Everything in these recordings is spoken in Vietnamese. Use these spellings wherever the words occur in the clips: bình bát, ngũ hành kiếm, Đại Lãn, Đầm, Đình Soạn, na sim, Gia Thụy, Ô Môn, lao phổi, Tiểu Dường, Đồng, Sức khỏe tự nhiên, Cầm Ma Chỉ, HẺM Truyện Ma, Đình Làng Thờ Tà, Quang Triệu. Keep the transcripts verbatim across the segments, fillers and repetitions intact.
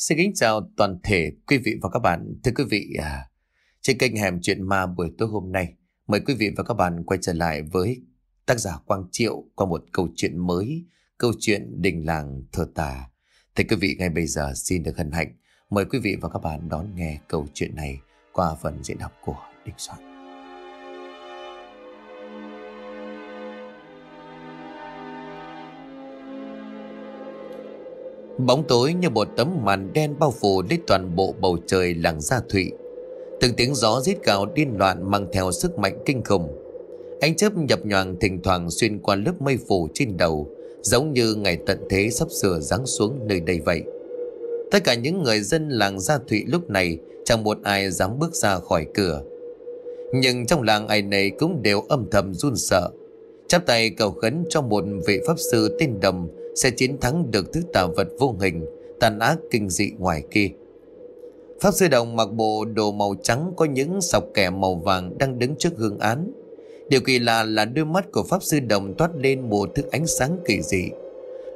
Xin kính chào toàn thể quý vị và các bạn. Thưa quý vị, trên kênh Hẻm Chuyện Ma buổi tối hôm nay, mời quý vị và các bạn quay trở lại với tác giả Quang Triệu qua một câu chuyện mới, câu chuyện Đình Làng Thờ Tà. Thưa quý vị, ngay bây giờ xin được hân hạnh mời quý vị và các bạn đón nghe câu chuyện này qua phần diễn đọc của Đình Soạn. Bóng tối như một tấm màn đen bao phủ lấy toàn bộ bầu trời làng Gia Thụy. Từng tiếng gió rít gào điên loạn mang theo sức mạnh kinh khủng. Ánh chớp nhập nhoàng thỉnh thoảng xuyên qua lớp mây phủ trên đầu, giống như ngày tận thế sắp sửa giáng xuống nơi đây vậy. Tất cả những người dân làng Gia Thụy lúc này chẳng một ai dám bước ra khỏi cửa. Nhưng trong làng ai này cũng đều âm thầm run sợ, chắp tay cầu khấn cho một vị pháp sư tên Đầm sẽ chiến thắng được thứ tà vật vô hình, tàn ác kinh dị ngoài kia. Pháp sư Đồng mặc bộ đồ màu trắng có những sọc kẻ màu vàng đang đứng trước hương án. Điều kỳ lạ là đôi mắt của pháp sư Đồng toát lên một thứ ánh sáng kỳ dị.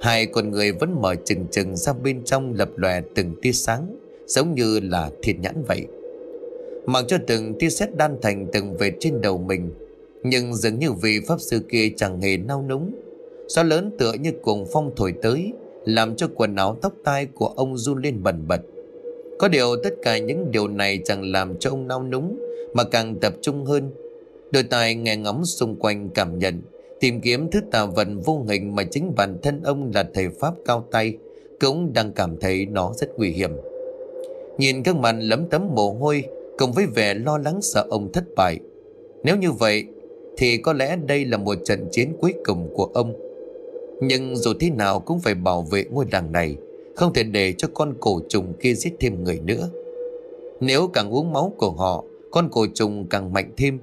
Hai con người vẫn mở trừng trừng ra, bên trong lập lòe từng tia sáng, giống như là thiên nhãn vậy. Mặc cho từng tia sét đan thành từng vệt trên đầu mình, nhưng dường như vị pháp sư kia chẳng hề nao núng. Gió lớn tựa như cuồng phong thổi tới, làm cho quần áo tóc tai của ông run lên bần bật. Có điều tất cả những điều này chẳng làm cho ông nao núng, mà càng tập trung hơn. Đôi tai nghe ngóng xung quanh, cảm nhận, tìm kiếm thứ tà vật vô hình mà chính bản thân ông là thầy pháp cao tay cũng đang cảm thấy nó rất nguy hiểm. Nhìn các màn lấm tấm mồ hôi cùng với vẻ lo lắng sợ ông thất bại. Nếu như vậy thì có lẽ đây là một trận chiến cuối cùng của ông. Nhưng dù thế nào cũng phải bảo vệ ngôi làng này, không thể để cho con cổ trùng kia giết thêm người nữa. Nếu càng uống máu của họ, con cổ trùng càng mạnh thêm.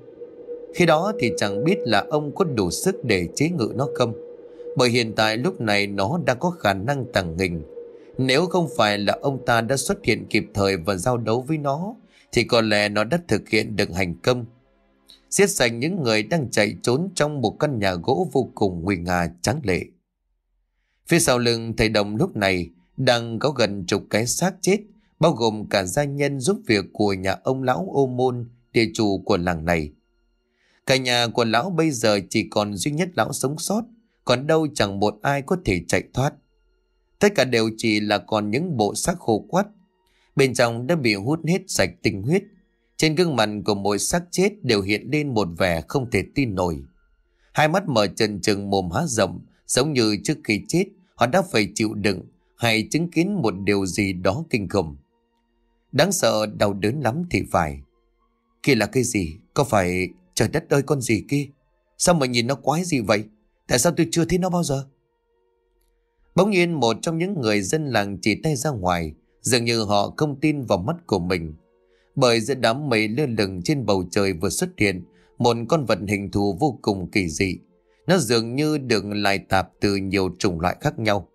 Khi đó thì chẳng biết là ông có đủ sức để chế ngự nó không, bởi hiện tại lúc này nó đã có khả năng tàng hình. Nếu không phải là ông ta đã xuất hiện kịp thời và giao đấu với nó, thì có lẽ nó đã thực hiện được hành công, giết sạch những người đang chạy trốn trong một căn nhà gỗ vô cùng nguy nga tráng lệ. Phía sau lưng thầy Đồng lúc này đang có gần chục cái xác chết, bao gồm cả gia nhân giúp việc của nhà ông lão Ô Môn, địa chủ của làng này. Cả nhà của lão bây giờ chỉ còn duy nhất lão sống sót, còn đâu chẳng một ai có thể chạy thoát. Tất cả đều chỉ là còn những bộ xác khô quắt, bên trong đã bị hút hết sạch tinh huyết. Trên gương mặt của mỗi xác chết đều hiện lên một vẻ không thể tin nổi. Hai mắt mở trần trừng, mồm há rộng, giống như trước khi chết họ đã phải chịu đựng hay chứng kiến một điều gì đó kinh khủng. Đáng sợ, đau đớn lắm thì phải. Kia là cái gì? Có phải... Trời đất ơi, con gì kia? Sao mà nhìn nó quái gì vậy? Tại sao tôi chưa thấy nó bao giờ? Bỗng nhiên một trong những người dân làng chỉ tay ra ngoài, dường như họ không tin vào mắt của mình. Bởi giữa đám mây lơ lửng trên bầu trời vừa xuất hiện một con vật hình thù vô cùng kỳ dị. Nó dường như được lai tạp từ nhiều chủng loại khác nhau.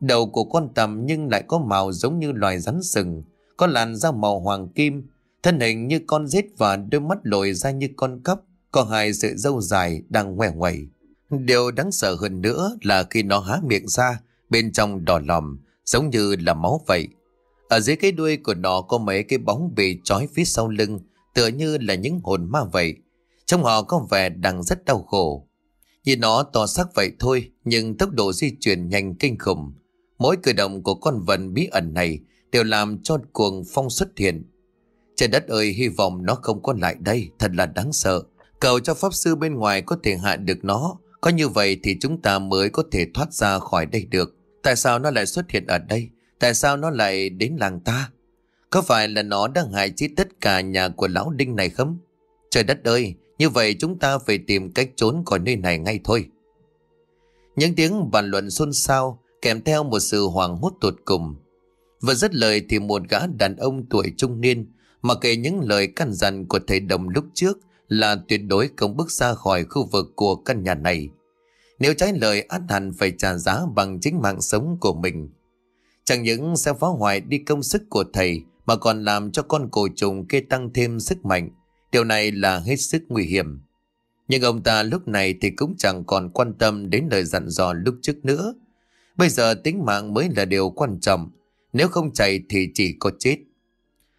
Đầu của con tằm nhưng lại có màu giống như loài rắn sừng, có làn da màu hoàng kim, thân hình như con rết và đôi mắt lồi ra như con cắp, có hai sợi râu dài đang ngoe ngoẩy. Điều đáng sợ hơn nữa là khi nó há miệng ra, bên trong đỏ lòm giống như là máu vậy. Ở dưới cái đuôi của nó có mấy cái bóng bị trói phía sau lưng, tựa như là những hồn ma vậy. Trong họ có vẻ đang rất đau khổ. Nhìn nó to xác vậy thôi, nhưng tốc độ di chuyển nhanh kinh khủng. Mỗi cử động của con vật bí ẩn này đều làm cho cuồng phong xuất hiện. Trời đất ơi, hy vọng nó không có lại đây, thật là đáng sợ. Cầu cho pháp sư bên ngoài có thể hạ được nó, có như vậy thì chúng ta mới có thể thoát ra khỏi đây được. Tại sao nó lại xuất hiện ở đây? Tại sao nó lại đến làng ta? Có phải là nó đang hại chết tất cả nhà của lão Đinh này không? Trời đất ơi, như vậy chúng ta phải tìm cách trốn khỏi nơi này ngay thôi. Những tiếng bàn luận xôn xao kèm theo một sự hoảng hốt tột cùng. Vừa dứt lời thì một gã đàn ông tuổi trung niên, mà kể những lời căn dặn của thầy Đồng lúc trước là tuyệt đối không bước ra khỏi khu vực của căn nhà này. Nếu trái lời át hẳn phải trả giá bằng chính mạng sống của mình. Chẳng những sẽ phá hoại đi công sức của thầy mà còn làm cho con cổ trùng kia tăng thêm sức mạnh. Điều này là hết sức nguy hiểm. Nhưng ông ta lúc này thì cũng chẳng còn quan tâm đến lời dặn dò lúc trước nữa. Bây giờ tính mạng mới là điều quan trọng. Nếu không chạy thì chỉ có chết.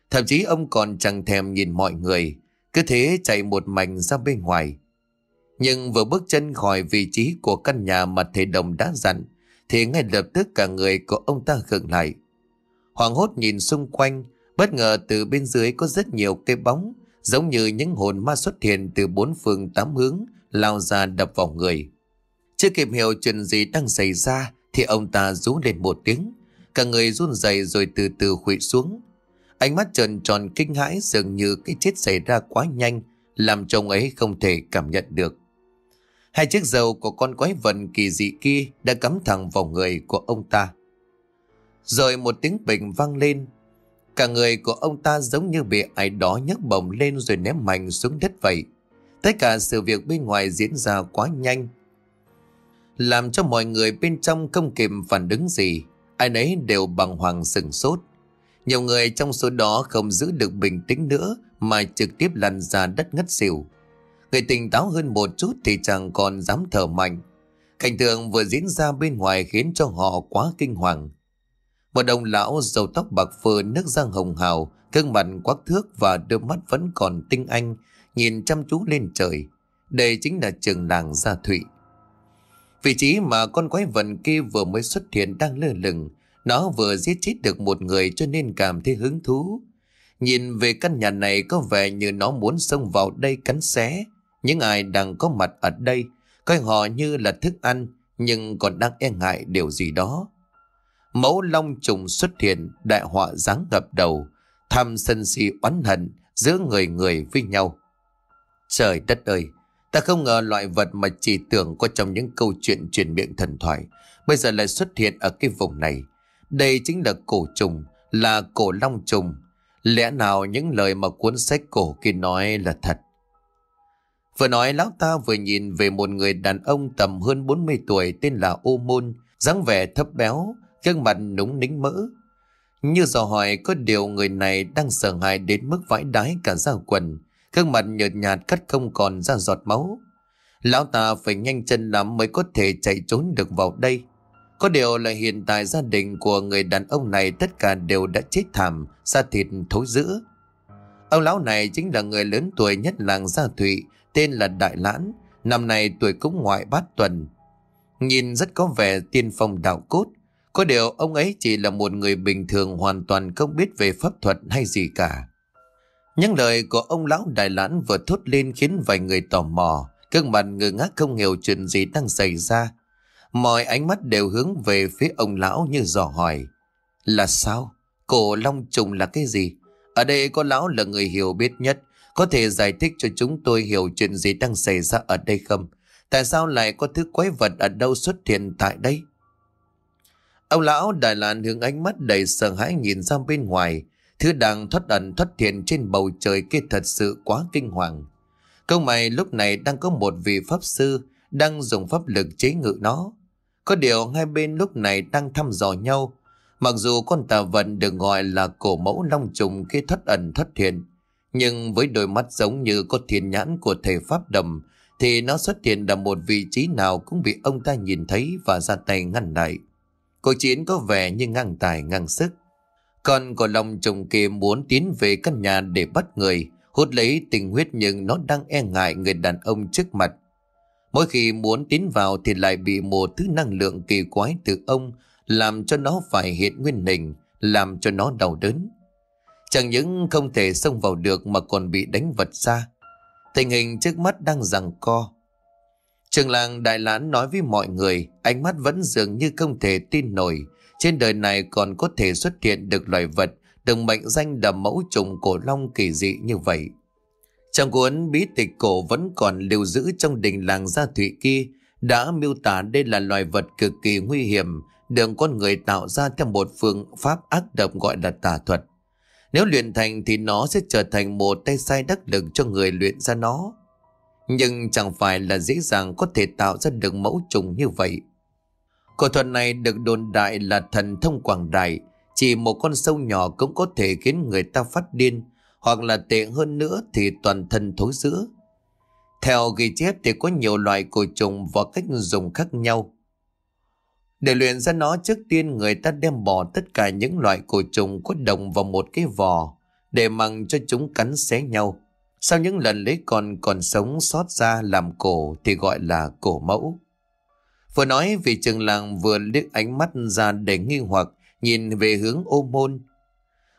Thậm chí ông còn chẳng thèm nhìn mọi người, cứ thế chạy một mảnh ra bên ngoài. Nhưng vừa bước chân khỏi vị trí của căn nhà mà thầy Đồng đã dặn, thì ngay lập tức cả người của ông ta khựng lại. Hoảng hốt nhìn xung quanh, bất ngờ từ bên dưới có rất nhiều cái bóng, giống như những hồn ma xuất hiện từ bốn phương tám hướng, lao ra đập vào người. Chưa kịp hiểu chuyện gì đang xảy ra thì ông ta rú lên một tiếng, cả người run rẩy rồi từ từ khuỵu xuống. Ánh mắt trợn tròn kinh hãi, dường như cái chết xảy ra quá nhanh, làm chồng ấy không thể cảm nhận được. Hai chiếc râu của con quái vật kỳ dị kia đã cắm thẳng vào người của ông ta. Rồi một tiếng bình vang lên, cả người của ông ta giống như bị ai đó nhấc bổng lên rồi ném mạnh xuống đất vậy. Tất cả sự việc bên ngoài diễn ra quá nhanh, làm cho mọi người bên trong không kịp phản ứng gì, ai nấy đều bàng hoàng sửng sốt. Nhiều người trong số đó không giữ được bình tĩnh nữa mà trực tiếp lăn ra đất ngất xỉu. Người tỉnh táo hơn một chút thì chẳng còn dám thở mạnh. Cảnh tượng vừa diễn ra bên ngoài khiến cho họ quá kinh hoàng. Một đồng lão râu tóc bạc phơ, nước da hồng hào, gương mặt quắc thước và đôi mắt vẫn còn tinh anh, nhìn chăm chú lên trời. Đây chính là trường làng Gia Thụy. Vị trí mà con quái vật kia vừa mới xuất hiện đang lơ lửng. Nó vừa giết chết được một người cho nên cảm thấy hứng thú. Nhìn về căn nhà này có vẻ như nó muốn xông vào đây cắn xé những ai đang có mặt ở đây, coi họ như là thức ăn, nhưng còn đang e ngại điều gì đó. Mẫu long trùng xuất hiện, đại họa giáng ngập đầu, tham sân si oán hận giữa người người với nhau. Trời đất ơi, ta không ngờ loại vật mà chỉ tưởng có trong những câu chuyện truyền miệng thần thoại bây giờ lại xuất hiện ở cái vùng này. Đây chính là cổ trùng, là cổ long trùng. Lẽ nào những lời mà cuốn sách cổ kia nói là thật? Vừa nói, lão ta vừa nhìn về một người đàn ông tầm hơn bốn mươi tuổi tên là Ô Môn, dáng vẻ thấp béo, gương mặt núng nính mỡ. Như dò hỏi có điều người này đang sợ hãi đến mức vãi đái cả da quần, gương mặt nhợt nhạt cắt không còn ra giọt máu. Lão ta phải nhanh chân lắm mới có thể chạy trốn được vào đây. Có điều là hiện tại gia đình của người đàn ông này tất cả đều đã chết thảm, da thịt thối rữa. Ông lão này chính là người lớn tuổi nhất làng Gia Thụy, tên là Đại Lãn, năm nay tuổi cũng ngoại bát tuần. Nhìn rất có vẻ tiên phong đạo cốt, có điều ông ấy chỉ là một người bình thường hoàn toàn không biết về pháp thuật hay gì cả. Những lời của ông lão Đại Lãn vừa thốt lên khiến vài người tò mò, các bạn ngơ ngác không hiểu chuyện gì đang xảy ra. Mọi ánh mắt đều hướng về phía ông lão như dò hỏi. Là sao? Cổ long trùng là cái gì? Ở đây có lão là người hiểu biết nhất, có thể giải thích cho chúng tôi hiểu chuyện gì đang xảy ra ở đây không? Tại sao lại có thứ quái vật ở đâu xuất hiện tại đây? Ông lão Đại Lãn hướng ánh mắt đầy sợ hãi nhìn ra bên ngoài. Thứ đang thoát ẩn thoát hiện trên bầu trời kia thật sự quá kinh hoàng. Công mày lúc này đang có một vị pháp sư đang dùng pháp lực chế ngự nó. Có điều hai bên lúc này đang thăm dò nhau. Mặc dù con tà vật được gọi là cổ mẫu long trùng khi thoát ẩn thoát hiện, nhưng với đôi mắt giống như có thiên nhãn của thầy pháp Đầm, thì nó xuất hiện ở một vị trí nào cũng bị ông ta nhìn thấy và ra tay ngăn lại. Cuộc chiến có vẻ như ngang tài ngang sức. Con cổ long trùng kia muốn tiến về căn nhà để bắt người, hút lấy tình huyết, nhưng nó đang e ngại người đàn ông trước mặt. Mỗi khi muốn tiến vào thì lại bị một thứ năng lượng kỳ quái từ ông làm cho nó phải hiện nguyên hình, làm cho nó đau đớn. Chẳng những không thể xông vào được mà còn bị đánh vật ra. Tình hình trước mắt đang giằng co. Trường làng Đại Lãn nói với mọi người, ánh mắt vẫn dường như không thể tin nổi. Trên đời này còn có thể xuất hiện được loài vật được mệnh danh là mẫu trùng cổ long kỳ dị như vậy. Trong cuốn bí tịch cổ vẫn còn lưu giữ trong đình làng Gia Thụy kia đã miêu tả đây là loài vật cực kỳ nguy hiểm, được con người tạo ra theo một phương pháp ác độc gọi là tà thuật. Nếu luyện thành thì nó sẽ trở thành một tay sai đắc lực cho người luyện ra nó. Nhưng chẳng phải là dễ dàng có thể tạo ra được mẫu trùng như vậy. Cổ thuật này được đồn đại là thần thông quảng đại, chỉ một con sâu nhỏ cũng có thể khiến người ta phát điên, hoặc là tệ hơn nữa thì toàn thân thối rữa. Theo ghi chép thì có nhiều loại cổ trùng và cách dùng khác nhau. Để luyện ra nó, trước tiên người ta đem bỏ tất cả những loại cổ trùng có đồng vào một cái vò để mặc cho chúng cắn xé nhau. Sau những lần lấy còn còn sống sót ra làm cổ thì gọi là cổ mẫu. Vừa nói vị trưởng làng vừa liếc ánh mắt ra để nghi hoặc nhìn về hướng Ô Môn.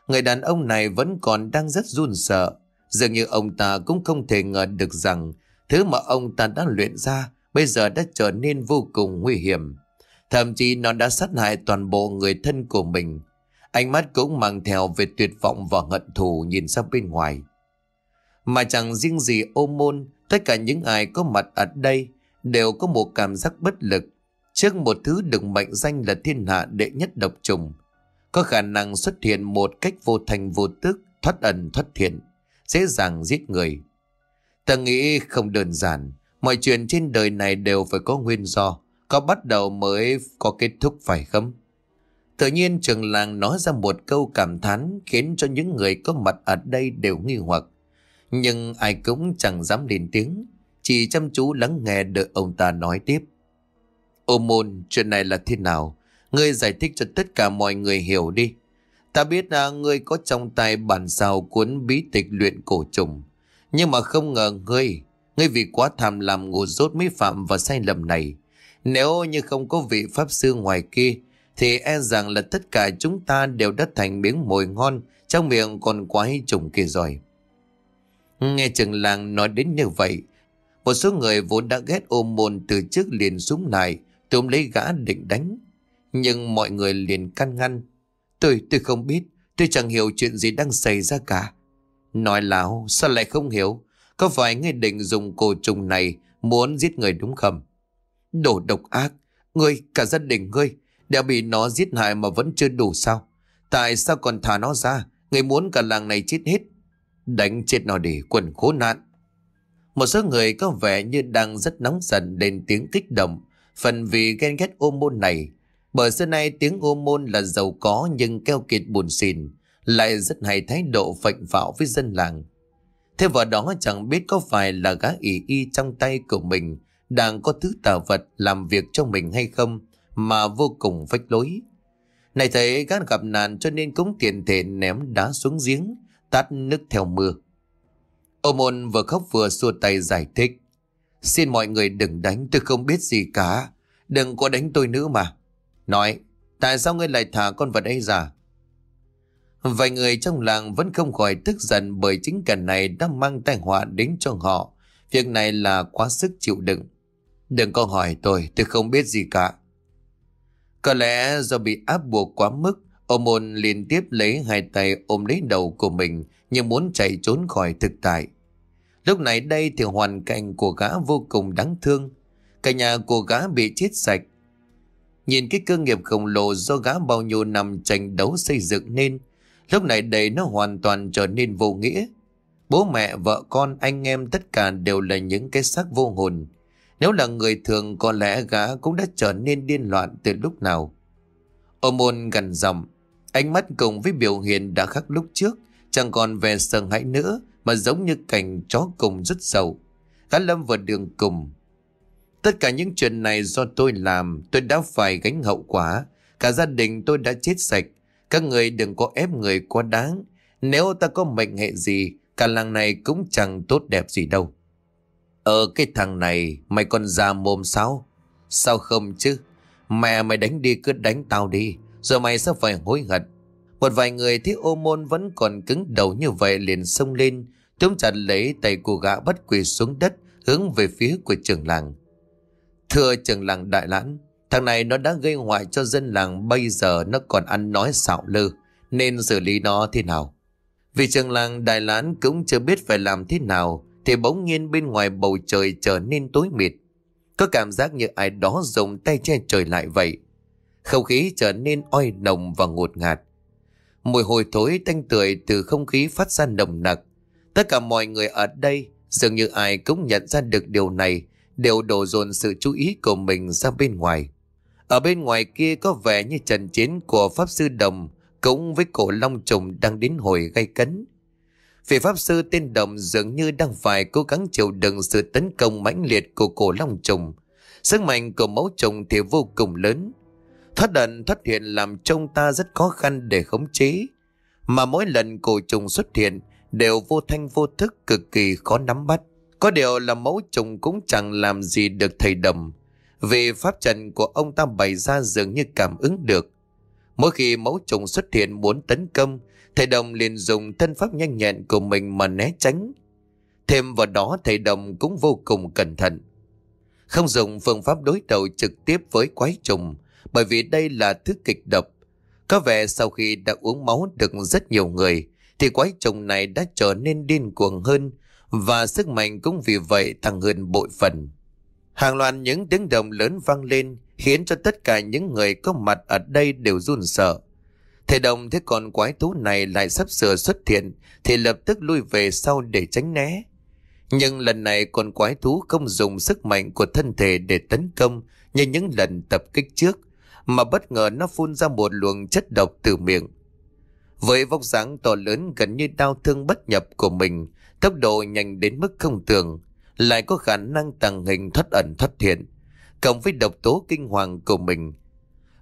Người đàn ông này vẫn còn đang rất run sợ, dường như ông ta cũng không thể ngờ được rằng thứ mà ông ta đã luyện ra bây giờ đã trở nên vô cùng nguy hiểm. Thậm chí nó đã sát hại toàn bộ người thân của mình. Ánh mắt cũng mang theo về tuyệt vọng và hận thù nhìn ra bên ngoài. Mà chẳng riêng gì Ô Môn, tất cả những ai có mặt ở đây đều có một cảm giác bất lực trước một thứ được mệnh danh là thiên hạ đệ nhất độc trùng, có khả năng xuất hiện một cách vô thành vô tức, thoát ẩn thoát hiện, dễ dàng giết người. Ta nghĩ không đơn giản, mọi chuyện trên đời này đều phải có nguyên do, có bắt đầu mới có kết thúc phải không? Tự nhiên trưởng làng nói ra một câu cảm thán khiến cho những người có mặt ở đây đều nghi hoặc, nhưng ai cũng chẳng dám lên tiếng, chỉ chăm chú lắng nghe đợi ông ta nói tiếp. Ô Môn, chuyện này là thế nào? Ngươi giải thích cho tất cả mọi người hiểu đi. Ta biết là ngươi có trong tay bản sao cuốn bí tịch luyện cổ trùng, nhưng mà không ngờ ngươi, ngươi vì quá tham làm ngu dốt mới phạm vào sai lầm này. Nếu như không có vị pháp sư ngoài kia thì e rằng là tất cả chúng ta đều đã thành miếng mồi ngon trong miệng con quái trùng kia rồi. Nghe trưởng làng nói đến như vậy, một số người vốn đã ghét Ô Môn từ trước liền súng lại tóm lấy gã định đánh, nhưng mọi người liền can ngăn. Tôi, tôi không biết, tôi chẳng hiểu chuyện gì đang xảy ra cả. Nói láo, sao lại không hiểu? Có phải ngươi định dùng cổ trùng này muốn giết người đúng không? Đồ độc ác, ngươi, cả gia đình ngươi đã bị nó giết hại mà vẫn chưa đủ sao? Tại sao còn thả nó ra? Ngươi muốn cả làng này chết hết. Đánh chết nó để quần khổ nạn. Một số người có vẻ như đang rất nóng giận lên tiếng kích động, phần vì ghen ghét Ô Môn này. Bởi xưa nay tiếng Ô Môn là giàu có nhưng keo kiệt buồn xỉn, lại rất hay thái độ phệnh phạo với dân làng. Thêm vào đó chẳng biết có phải là gã ỷ y trong tay của mình đang có thứ tà vật làm việc cho mình hay không mà vô cùng phách lối. Này thấy gã gặp nạn cho nên cũng tiện thể ném đá xuống giếng, tát nước theo mưa. Ô Môn vừa khóc vừa xua tay giải thích. Xin mọi người đừng đánh, tôi không biết gì cả. Đừng có đánh tôi nữa mà. Nói, tại sao ngươi lại thả con vật ấy ra? Vài người trong làng vẫn không khỏi tức giận bởi chính kẻ này đã mang tai họa đến cho họ. Việc này là quá sức chịu đựng. Đừng có hỏi tôi, tôi không biết gì cả. Có lẽ do bị áp buộc quá mức, Ô Môn liên tiếp lấy hai tay ôm lấy đầu của mình như muốn chạy trốn khỏi thực tại. Lúc này đây thì hoàn cảnh của gã vô cùng đáng thương. Cả nhà của gã bị chết sạch. Nhìn cái cơ nghiệp khổng lồ do gã bao nhiêu năm tranh đấu xây dựng nên, lúc này đây nó hoàn toàn trở nên vô nghĩa. Bố mẹ, vợ con, anh em tất cả đều là những cái xác vô hồn. Nếu là người thường có lẽ gã cũng đã trở nên điên loạn từ lúc nào. Ô Môn gằn giọng, ánh mắt cùng với biểu hiện đã khác lúc trước, chẳng còn vẻ sợ hãi nữa mà giống như cảnh chó cùng rất sầu. Gã lâm vào đường cùng. Tất cả những chuyện này do tôi làm, tôi đã phải gánh hậu quả. Cả gia đình tôi đã chết sạch. Các người đừng có ép người quá đáng. Nếu ta có mệnh hệ gì, cả làng này cũng chẳng tốt đẹp gì đâu. Ờ cái thằng này, mày còn già mồm sao? Sao không chứ? Mẹ mày đánh đi cứ đánh tao đi, rồi mày sẽ phải hối hận. Một vài người thấy Ô Môn vẫn còn cứng đầu như vậy liền xông lên, túm chặt lấy tay của gã bắt quỳ xuống đất, hướng về phía của trưởng làng. Thưa trưởng làng Đại Lãn, thằng này nó đã gây hoại cho dân làng, bây giờ nó còn ăn nói xạo lơ, nên xử lý nó thế nào? Vì trưởng làng Đại Lãn cũng chưa biết phải làm thế nào thì bỗng nhiên bên ngoài bầu trời trở nên tối mịt, có cảm giác như ai đó dùng tay che trời lại vậy. Không khí trở nên oi nồng và ngột ngạt, mùi hôi thối tanh tưởi từ không khí phát ra nồng nặc. Tất cả mọi người ở đây dường như ai cũng nhận ra được điều này, đều đổ dồn sự chú ý của mình ra bên ngoài. Ở bên ngoài kia có vẻ như trận chiến của pháp sư Đồng cũng với cổ long trùng đang đến hồi gay cấn. Vị pháp sư tên Đồng dường như đang phải cố gắng chịu đựng sự tấn công mãnh liệt của cổ long trùng. Sức mạnh của mẫu trùng thì vô cùng lớn. Thoát đợn thoát hiện làm trông ta rất khó khăn để khống chế, mà mỗi lần cổ trùng xuất hiện đều vô thanh vô thức, cực kỳ khó nắm bắt. Có điều là mẫu trùng cũng chẳng làm gì được thầy Đầm, vì pháp trận của ông ta bày ra dường như cảm ứng được. Mỗi khi mẫu trùng xuất hiện muốn tấn công, thầy Đồng liền dùng thân pháp nhanh nhẹn của mình mà né tránh. Thêm vào đó thầy Đồng cũng vô cùng cẩn thận, không dùng phương pháp đối đầu trực tiếp với quái trùng, bởi vì đây là thứ kịch độc. Có vẻ sau khi đã uống máu được rất nhiều người thì quái trùng này đã trở nên điên cuồng hơn, và sức mạnh cũng vì vậy tăng hơn bội phần. Hàng loạt những tiếng động lớn vang lên khiến cho tất cả những người có mặt ở đây đều run sợ. Thầy Đồng thấy con quái thú này lại sắp sửa xuất hiện thì lập tức lui về sau để tránh né. Nhưng lần này con quái thú không dùng sức mạnh của thân thể để tấn công như những lần tập kích trước, mà bất ngờ nó phun ra một luồng chất độc từ miệng. Với vóc dáng to lớn gần như đau thương bất nhập của mình, tốc độ nhanh đến mức không tưởng, lại có khả năng tàng hình thoát ẩn thoát hiện, cộng với độc tố kinh hoàng của mình,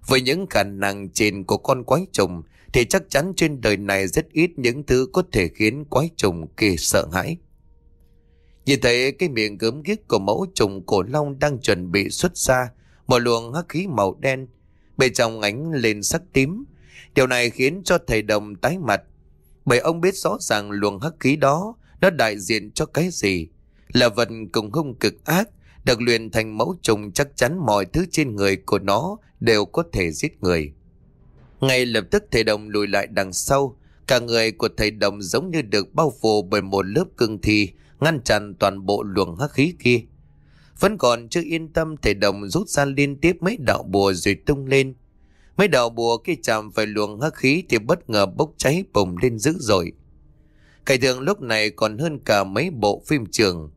với những khả năng trên của con quái trùng thì chắc chắn trên đời này rất ít những thứ có thể khiến quái trùng kỳ sợ hãi. Nhìn thấy cái miệng gớm ghiếc của mẫu trùng cổ long đang chuẩn bị xuất ra một luồng hắc khí màu đen, bên trong ánh lên sắc tím. Điều này khiến cho thầy Đồng tái mặt, bởi ông biết rõ ràng luồng hắc khí đó nó đại diện cho cái gì, là vật cùng hung cực ác, được luyện thành mẫu trùng chắc chắn mọi thứ trên người của nó đều có thể giết người. Ngay lập tức thầy Đồng lùi lại đằng sau, cả người của thầy Đồng giống như được bao phủ bởi một lớp cương thi ngăn chặn toàn bộ luồng hắc khí kia. Vẫn còn chưa yên tâm, thầy Đồng rút ra liên tiếp mấy đạo bùa rồi tung lên. Mấy đạo bùa khi chạm phải luồng hắc khí thì bất ngờ bốc cháy bùng lên dữ dội. Cái đường lúc này còn hơn cả mấy bộ phim trường.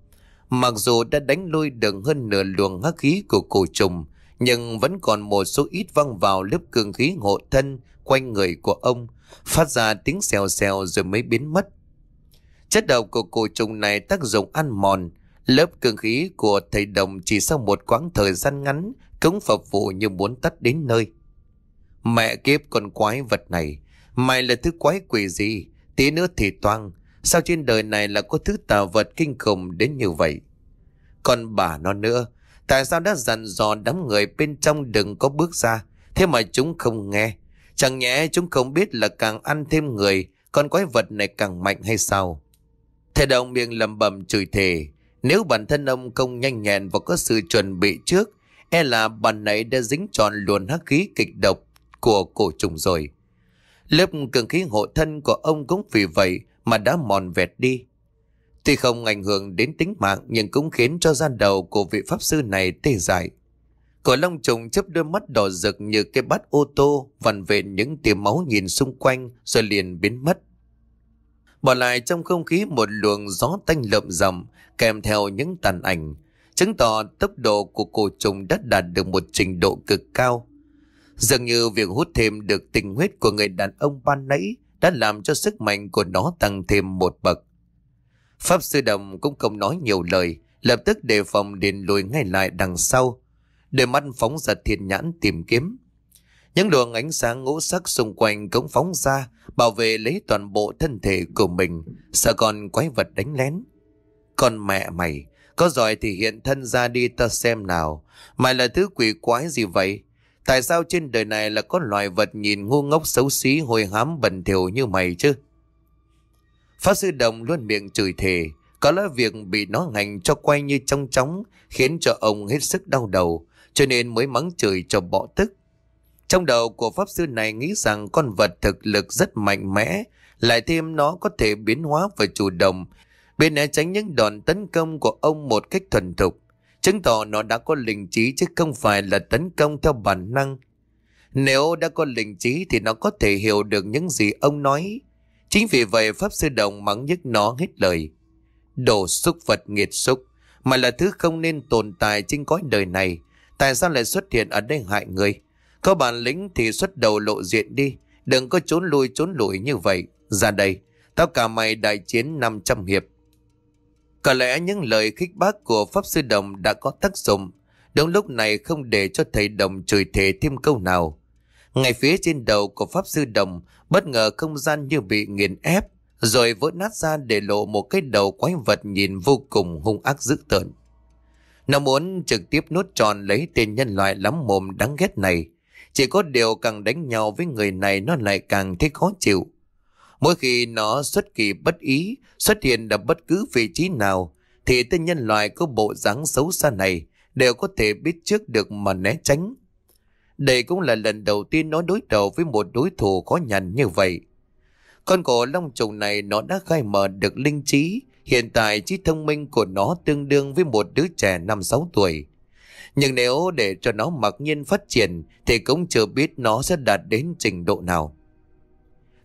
Mặc dù đã đánh lui được hơn nửa luồng hắc khí của cổ trùng, nhưng vẫn còn một số ít văng vào lớp cương khí hộ thân quanh người của ông, phát ra tiếng xèo xèo rồi mới biến mất. Chất độc của cổ trùng này tác dụng ăn mòn lớp cương khí của thầy Đồng, chỉ sau một quãng thời gian ngắn cũng phập phù như muốn tắt đến nơi. Mẹ kiếp, con quái vật này, mày là thứ quái quỷ gì? Tí nữa thì toang. Sao trên đời này là có thứ tà vật kinh khủng đến như vậy? Còn bà nó nữa, tại sao đã dặn dò đám người bên trong đừng có bước ra, thế mà chúng không nghe? Chẳng nhẽ chúng không biết là càng ăn thêm người, con quái vật này càng mạnh hay sao? Thầy Đồng miệng lẩm bẩm chửi thề, nếu bản thân ông không nhanh nhẹn và có sự chuẩn bị trước, e là bản nãy đã dính tròn luồng hắc khí kịch độc của cổ trùng rồi. Lớp cường khí hộ thân của ông cũng vì vậy mà đã mòn vẹt đi. Tuy không ảnh hưởng đến tính mạng, nhưng cũng khiến cho da đầu của vị pháp sư này tê dại. Cổ long trùng chớp đôi mắt đỏ rực như cái bát ô tô, vằn vện những tia máu, nhìn xung quanh rồi liền biến mất, bỏ lại trong không khí một luồng gió tanh lợm rầm kèm theo những tàn ảnh, chứng tỏ tốc độ của cổ trùng đã đạt được một trình độ cực cao. Dường như việc hút thêm được tình huyết của người đàn ông ban nãy đã làm cho sức mạnh của nó tăng thêm một bậc. Pháp sư Đồng cũng không nói nhiều lời, lập tức đề phòng liền lùi ngay lại đằng sau, đôi mắt phóng ra thiên nhãn tìm kiếm. Những luồng ánh sáng ngũ sắc xung quanh cũng phóng ra, bảo vệ lấy toàn bộ thân thể của mình, sợ con quái vật đánh lén. Con mẹ mày, có giỏi thì hiện thân ra đi ta xem nào. Mày là thứ quỷ quái gì vậy? Tại sao trên đời này là có loài vật nhìn ngu ngốc xấu xí hôi hám bẩn thỉu như mày chứ? Pháp sư Đồng luôn miệng chửi thề, có lẽ việc bị nó hành cho quay như trong chóng khiến cho ông hết sức đau đầu, cho nên mới mắng chửi cho bỏ tức. Trong đầu của pháp sư này nghĩ rằng con vật thực lực rất mạnh mẽ, lại thêm nó có thể biến hóa và chủ động, biết né tránh những đòn tấn công của ông một cách thuần thục, chứng tỏ nó đã có linh trí chứ không phải là tấn công theo bản năng. Nếu đã có linh trí thì nó có thể hiểu được những gì ông nói. Chính vì vậy pháp sư Đồng mắng nhức nó hết lời. Đồ xúc vật nghiệt xúc, mà là thứ không nên tồn tại trên cõi đời này, tại sao lại xuất hiện ở đây hại người? Có bản lĩnh thì xuất đầu lộ diện đi, đừng có trốn lui trốn lủi như vậy. Ra đây, tao cả mày đại chiến năm trăm hiệp. Có lẽ những lời khích bác của pháp sư Đồng đã có tác dụng. Đúng lúc này không để cho thầy Đồng chửi thề thêm câu nào, Ngay phía trên đầu của Pháp Sư Đồng, bất ngờ không gian như bị nghiền ép, rồi vỡ nát ra để lộ một cái đầu quái vật nhìn vô cùng hung ác dữ tợn. Nó muốn trực tiếp nuốt tròn lấy tên nhân loại lắm mồm đáng ghét này. Chỉ có điều càng đánh nhau với người này, nó lại càng thấy khó chịu. Mỗi khi nó xuất kỳ bất ý, xuất hiện ở bất cứ vị trí nào, thì tên nhân loại có bộ dáng xấu xa này đều có thể biết trước được mà né tránh. Đây cũng là lần đầu tiên nó đối đầu với một đối thủ khó nhằn như vậy. Con cổ long trùng này nó đã khai mở được linh trí, hiện tại trí thông minh của nó tương đương với một đứa trẻ năm sáu tuổi. Nhưng nếu để cho nó mặc nhiên phát triển thì cũng chưa biết nó sẽ đạt đến trình độ nào.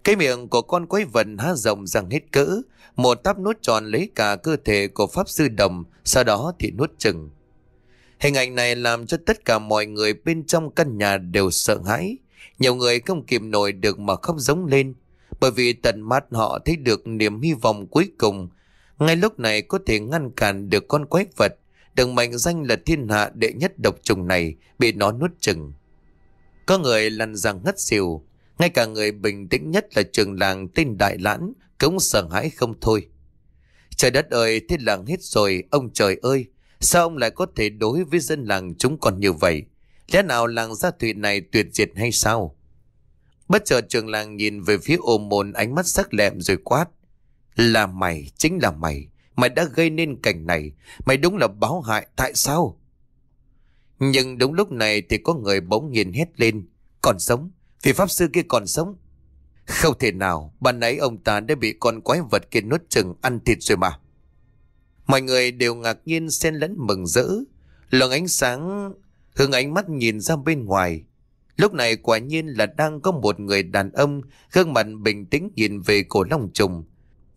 Cái miệng của con quái vật há rộng răng hết cỡ, một táp nuốt tròn lấy cả cơ thể của Pháp Sư Đồng, sau đó thì nuốt chừng. Hình ảnh này làm cho tất cả mọi người bên trong căn nhà đều sợ hãi. Nhiều người không kìm nổi được mà khóc giống lên, bởi vì tận mắt họ thấy được niềm hy vọng cuối cùng ngay lúc này có thể ngăn cản được con quái vật được mệnh danh là thiên hạ đệ nhất độc trùng này bị nó nuốt chừng. Có người lăn răng ngất xỉu, ngay cả người bình tĩnh nhất là trường làng tên Đại Lãn cũng sợ hãi không thôi. Trời đất ơi, thế làng hết rồi, ông trời ơi, sao ông lại có thể đối với dân làng chúng còn như vậy? Lẽ nào làng Gia Thụy này tuyệt diệt hay sao? Bất chợt trường làng nhìn về phía Ô Môn, ánh mắt sắc lẹm rồi quát: Là mày, chính là mày, mày đã gây nên cảnh này, mày đúng là báo hại, tại sao? Nhưng đúng lúc này thì có người bỗng nhiên hét lên: Còn sống, vì Pháp Sư kia còn sống. Không thể nào, ban nãy ông ta đã bị con quái vật kia nuốt chừng ăn thịt rồi mà. Mọi người đều ngạc nhiên xen lẫn mừng rỡ. Lần ánh sáng hướng ánh mắt nhìn ra bên ngoài. Lúc này quả nhiên là đang có một người đàn ông gương mặt bình tĩnh nhìn về cổ long trùng.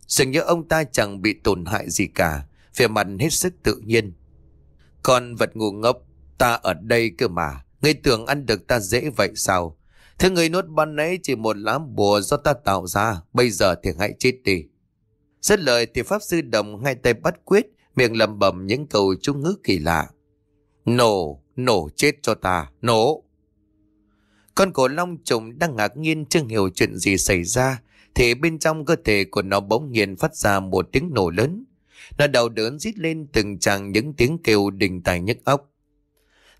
Dường như ông ta chẳng bị tổn hại gì cả, vẻ mặt hết sức tự nhiên. Con vật ngu ngốc, ta ở đây cơ mà, ngươi tưởng ăn được ta dễ vậy sao? Thế ngươi nuốt ban nãy chỉ một lá bùa do ta tạo ra, bây giờ thì hãy chết đi. Dứt lời thì Pháp Sư Đồng hai tay bắt quyết, miệng lẩm bẩm những câu chú ngữ kỳ lạ: Nổ, nổ chết cho ta, nổ. Con cổ long trùng đang ngạc nhiên chưa hiểu chuyện gì xảy ra, thì bên trong cơ thể của nó bỗng nhiên phát ra một tiếng nổ lớn. Nó đau đớn rít lên từng tràng những tiếng kêu đình tai nhức óc.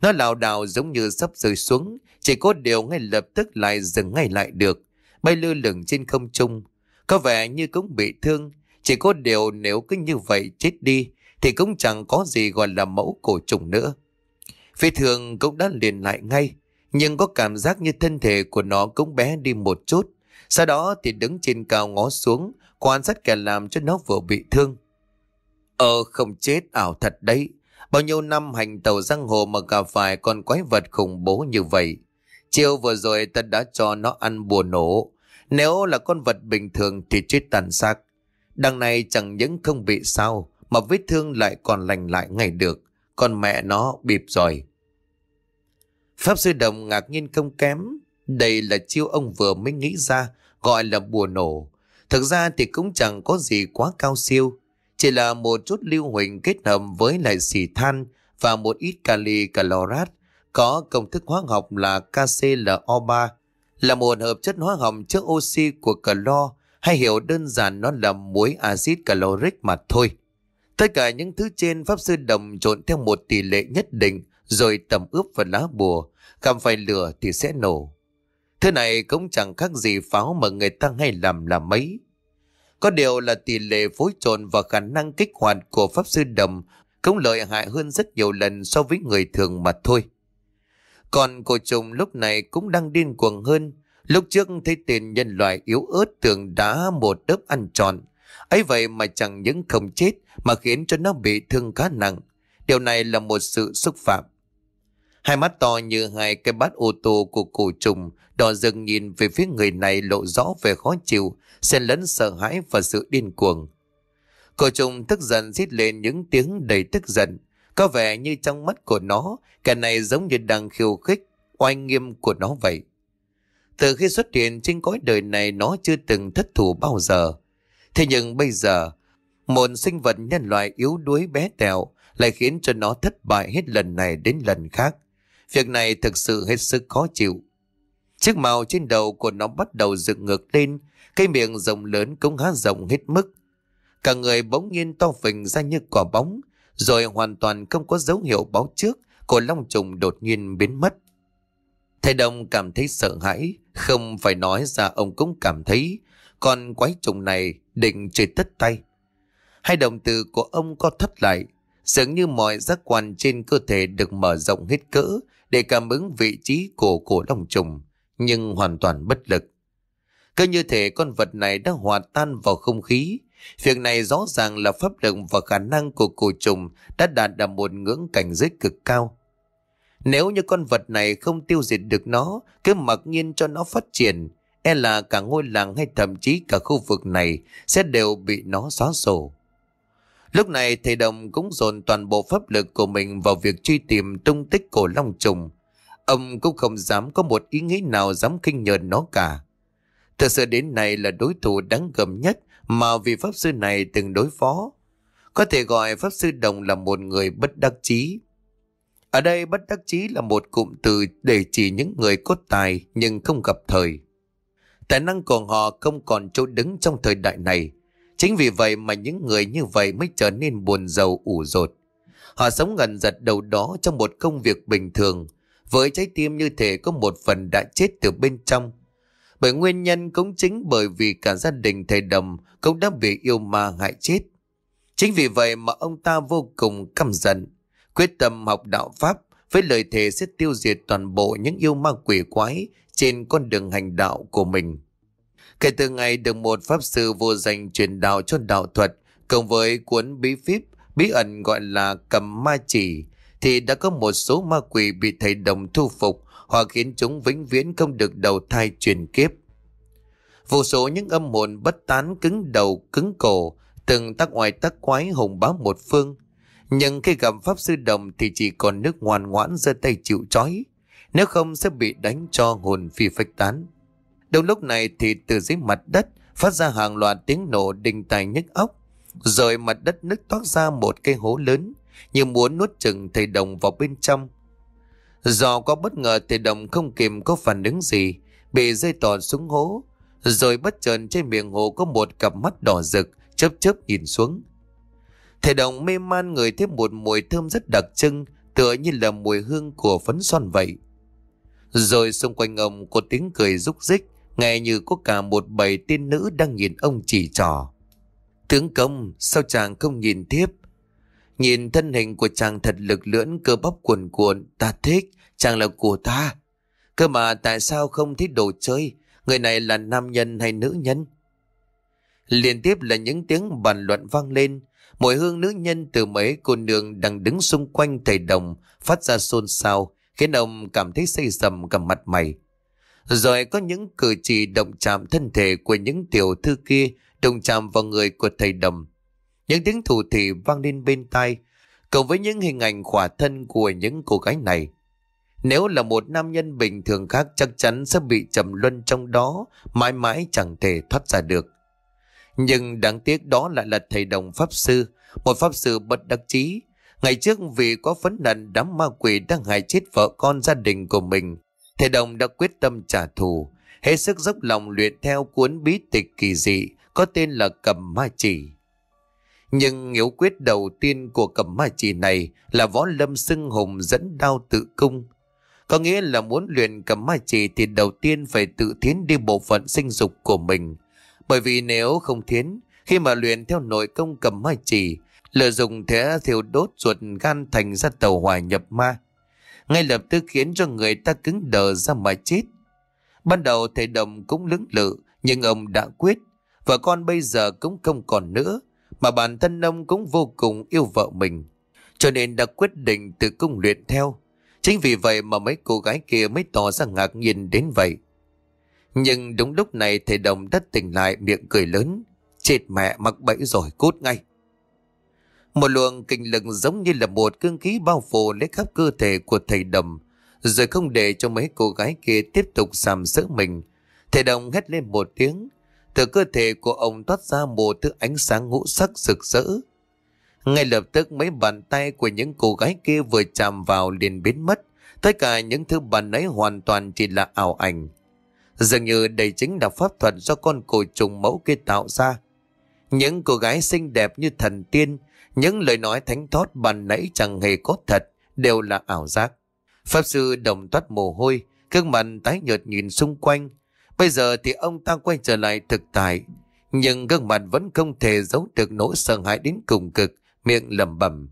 Nó lảo đảo giống như sắp rơi xuống, chỉ có điều ngay lập tức lại dừng ngay lại được, bay lơ lửng trên không trung, có vẻ như cũng bị thương. Chỉ có điều nếu cứ như vậy chết đi thì cũng chẳng có gì gọi là mẫu cổ trùng nữa. Vết thương cũng đã liền lại ngay, nhưng có cảm giác như thân thể của nó cũng bé đi một chút. Sau đó thì đứng trên cao ngó xuống, quan sát kẻ làm cho nó vừa bị thương. Ờ không chết, ảo thật đấy. Bao nhiêu năm hành tàu giang hồ mà gặp phải con quái vật khủng bố như vậy. Chiều vừa rồi ta đã cho nó ăn bùa nổ. Nếu là con vật bình thường thì chết tàn xác. Đằng này chẳng những không bị sao, mà vết thương lại còn lành lại ngay được. Con mẹ nó bịp rồi. Pháp Sư Đồng ngạc nhiên không kém. Đây là chiêu ông vừa mới nghĩ ra, gọi là bùa nổ. Thực ra thì cũng chẳng có gì quá cao siêu, chỉ là một chút lưu huỳnh kết hợp với lại xỉ than và một ít kali clorat, có công thức hóa học là K C L O ba, là một hợp chất hóa học chứa oxy của clo, hay hiểu đơn giản nó là muối axit caloric mà thôi. Tất cả những thứ trên Pháp Sư Đồng trộn theo một tỷ lệ nhất định rồi tẩm ướp vào lá bùa, cầm phải lửa thì sẽ nổ. Thứ này cũng chẳng khác gì pháo mà người ta hay làm là mấy. Có điều là tỷ lệ phối trộn và khả năng kích hoạt của Pháp Sư Đồng cũng lợi hại hơn rất nhiều lần so với người thường mà thôi. Còn cổ trùng lúc này cũng đang điên cuồng hơn. Lúc trước thấy tên nhân loại yếu ớt tưởng đã một đớp ăn tròn, ấy vậy mà chẳng những không chết mà khiến cho nó bị thương khá nặng. Điều này là một sự xúc phạm. Hai mắt to như hai cái bát ô tô của cổ trùng đỏ rực nhìn về phía người này, lộ rõ về khó chịu, xen lẫn sợ hãi và sự điên cuồng. Cổ trùng tức giận rít lên những tiếng đầy tức giận. Có vẻ như trong mắt của nó, kẻ này giống như đang khiêu khích oai nghiêm của nó vậy. Từ khi xuất hiện trên cõi đời này, nó chưa từng thất thủ bao giờ. Thế nhưng bây giờ, một sinh vật nhân loại yếu đuối bé tẹo lại khiến cho nó thất bại hết lần này đến lần khác. Việc này thực sự hết sức khó chịu. Chiếc mào trên đầu của nó bắt đầu dựng ngược lên, cái miệng rộng lớn cũng há rộng hết mức. Cả người bỗng nhiên to phình ra như quả bóng, rồi hoàn toàn không có dấu hiệu báo trước của long trùng đột nhiên biến mất. Thầy Đồng cảm thấy sợ hãi, không phải nói ra ông cũng cảm thấy con quái trùng này định chơi tất tay. Hai đồng tử của ông co thắt lại, dường như mọi giác quan trên cơ thể được mở rộng hết cỡ để cảm ứng vị trí của cổ long trùng, nhưng hoàn toàn bất lực. Cứ như thể con vật này đã hòa tan vào không khí. Việc này rõ ràng là pháp lực và khả năng của cổ trùng đã đạt được một ngưỡng cảnh giới cực cao. Nếu như con vật này không tiêu diệt được nó, cứ mặc nhiên cho nó phát triển, e là cả ngôi làng hay thậm chí cả khu vực này sẽ đều bị nó xóa sổ. Lúc này thầy Đồng cũng dồn toàn bộ pháp lực của mình vào việc truy tìm tung tích cổ long trùng. Ông cũng không dám có một ý nghĩ nào dám khinh nhờn nó cả. Thực sự đến nay là đối thủ đáng gờm nhất mà vị pháp sư này từng đối phó. Có thể gọi pháp sư Đồng là một người bất đắc chí. Ở đây bất đắc chí là một cụm từ để chỉ những người có tài nhưng không gặp thời. Tài năng của họ không còn chỗ đứng trong thời đại này. Chính vì vậy mà những người như vậy mới trở nên buồn rầu ủ rột. Họ sống ngần giật đầu đó trong một công việc bình thường, với trái tim như thể có một phần đã chết từ bên trong. Bởi nguyên nhân cũng chính bởi vì cả gia đình thầy Đầm cũng đã bị yêu ma hại chết. Chính vì vậy mà ông ta vô cùng căm giận, quyết tâm học đạo pháp với lời thề sẽ tiêu diệt toàn bộ những yêu ma quỷ quái trên con đường hành đạo của mình. Kể từ ngày được một pháp sư vô danh truyền đạo cho đạo thuật, cộng với cuốn bí pháp bí ẩn gọi là Cầm Ma Chỉ, thì đã có một số ma quỷ bị thầy Đồng thu phục hoặc khiến chúng vĩnh viễn không được đầu thai truyền kiếp. Vô số những âm hồn bất tán cứng đầu cứng cổ, từng tác oai tác quái hùng bá một phương. Nhưng khi gặp pháp sư Đồng thì chỉ còn nước ngoan ngoãn giơ tay chịu trói, nếu không sẽ bị đánh cho hồn phi phách tán. Đồng lúc này thì từ dưới mặt đất phát ra hàng loạt tiếng nổ đinh tai nhức óc, rồi mặt đất nứt toác ra một cái hố lớn như muốn nuốt chừng thầy Đồng vào bên trong. Do có bất ngờ, thầy Đồng không kìm có phản ứng gì, bị rơi tọt xuống hố, rồi bất chợt trên miệng hố có một cặp mắt đỏ rực chớp chớp nhìn xuống. Thầy Đồng mê man ngửi thấy một mùi thơm rất đặc trưng, tựa như là mùi hương của phấn son vậy. Rồi xung quanh ông có tiếng cười rúc rích, nghe như có cả một bầy tiên nữ đang nhìn ông chỉ trỏ. Tướng công, sao chàng không nhìn tiếp? Nhìn thân hình của chàng thật lực lưỡng, cơ bắp cuồn cuộn, ta thích, chàng là của ta. Cơ mà tại sao không thích đồ chơi, người này là nam nhân hay nữ nhân? Liên tiếp là những tiếng bàn luận vang lên, mùi hương nữ nhân từ mấy cô nương đang đứng xung quanh thầy Đồng phát ra xôn xao, khiến ông cảm thấy xây sầm cả mặt mày. Rồi có những cử chỉ động chạm thân thể của những tiểu thư kia động chạm vào người của thầy Đồng. Những tiếng thủ thị vang lên bên tai, cộng với những hình ảnh khỏa thân của những cô gái này. Nếu là một nam nhân bình thường khác chắc chắn sẽ bị trầm luân trong đó, mãi mãi chẳng thể thoát ra được. Nhưng đáng tiếc đó lại là thầy Đồng pháp sư, một pháp sư bất đắc chí. Ngày trước vì có phẫn nộ đám ma quỷ đang hại chết vợ con gia đình của mình, thầy Đồng đã quyết tâm trả thù, hết sức dốc lòng luyện theo cuốn bí tịch kỳ dị có tên là Cầm Ma Chỉ. Nhưng yếu quyết đầu tiên của Cầm Ma Chỉ này là võ lâm xưng hùng dẫn đao tự cung. Có nghĩa là muốn luyện Cầm Ma Chỉ thì đầu tiên phải tự thiến đi bộ phận sinh dục của mình. Bởi vì nếu không thiến, khi mà luyện theo nội công Cầm Ma Chỉ, lửa dùng thế thiêu đốt ruột gan thành ra tàu hỏa nhập ma, ngay lập tức khiến cho người ta cứng đờ ra mà chết. Ban đầu thầy Đồng cũng lưỡng lự, nhưng ông đã quyết. Vợ con bây giờ cũng không còn nữa, mà bản thân ông cũng vô cùng yêu vợ mình, cho nên đã quyết định tự cung luyện theo. Chính vì vậy mà mấy cô gái kia mới tỏ ra ngạc nhiên đến vậy. Nhưng đúng lúc này thầy Đồng đã tỉnh lại, miệng cười lớn. Chết mẹ, mắc bẫy rồi, cút ngay. Một luồng kinh lực giống như là một cương khí bao phủ lấy khắp cơ thể của thầy Đồng, rồi không để cho mấy cô gái kia tiếp tục sàm sỡ mình. Thầy Đồng hét lên một tiếng, từ cơ thể của ông toát ra một thứ ánh sáng ngũ sắc rực rỡ. Ngay lập tức mấy bàn tay của những cô gái kia vừa chạm vào liền biến mất, tất cả những thứ bàn nãy hoàn toàn chỉ là ảo ảnh. Dường như đây chính là pháp thuật do con cổ trùng mẫu kia tạo ra. Những cô gái xinh đẹp như thần tiên, những lời nói thánh thót ban nãy chẳng hề có thật, đều là ảo giác. Pháp sư Đồng toát mồ hôi, gương mặt tái nhợt nhìn xung quanh. Bây giờ thì ông ta quay trở lại thực tại, nhưng gương mặt vẫn không thể giấu được nỗi sợ hãi đến cùng cực, miệng lẩm bẩm: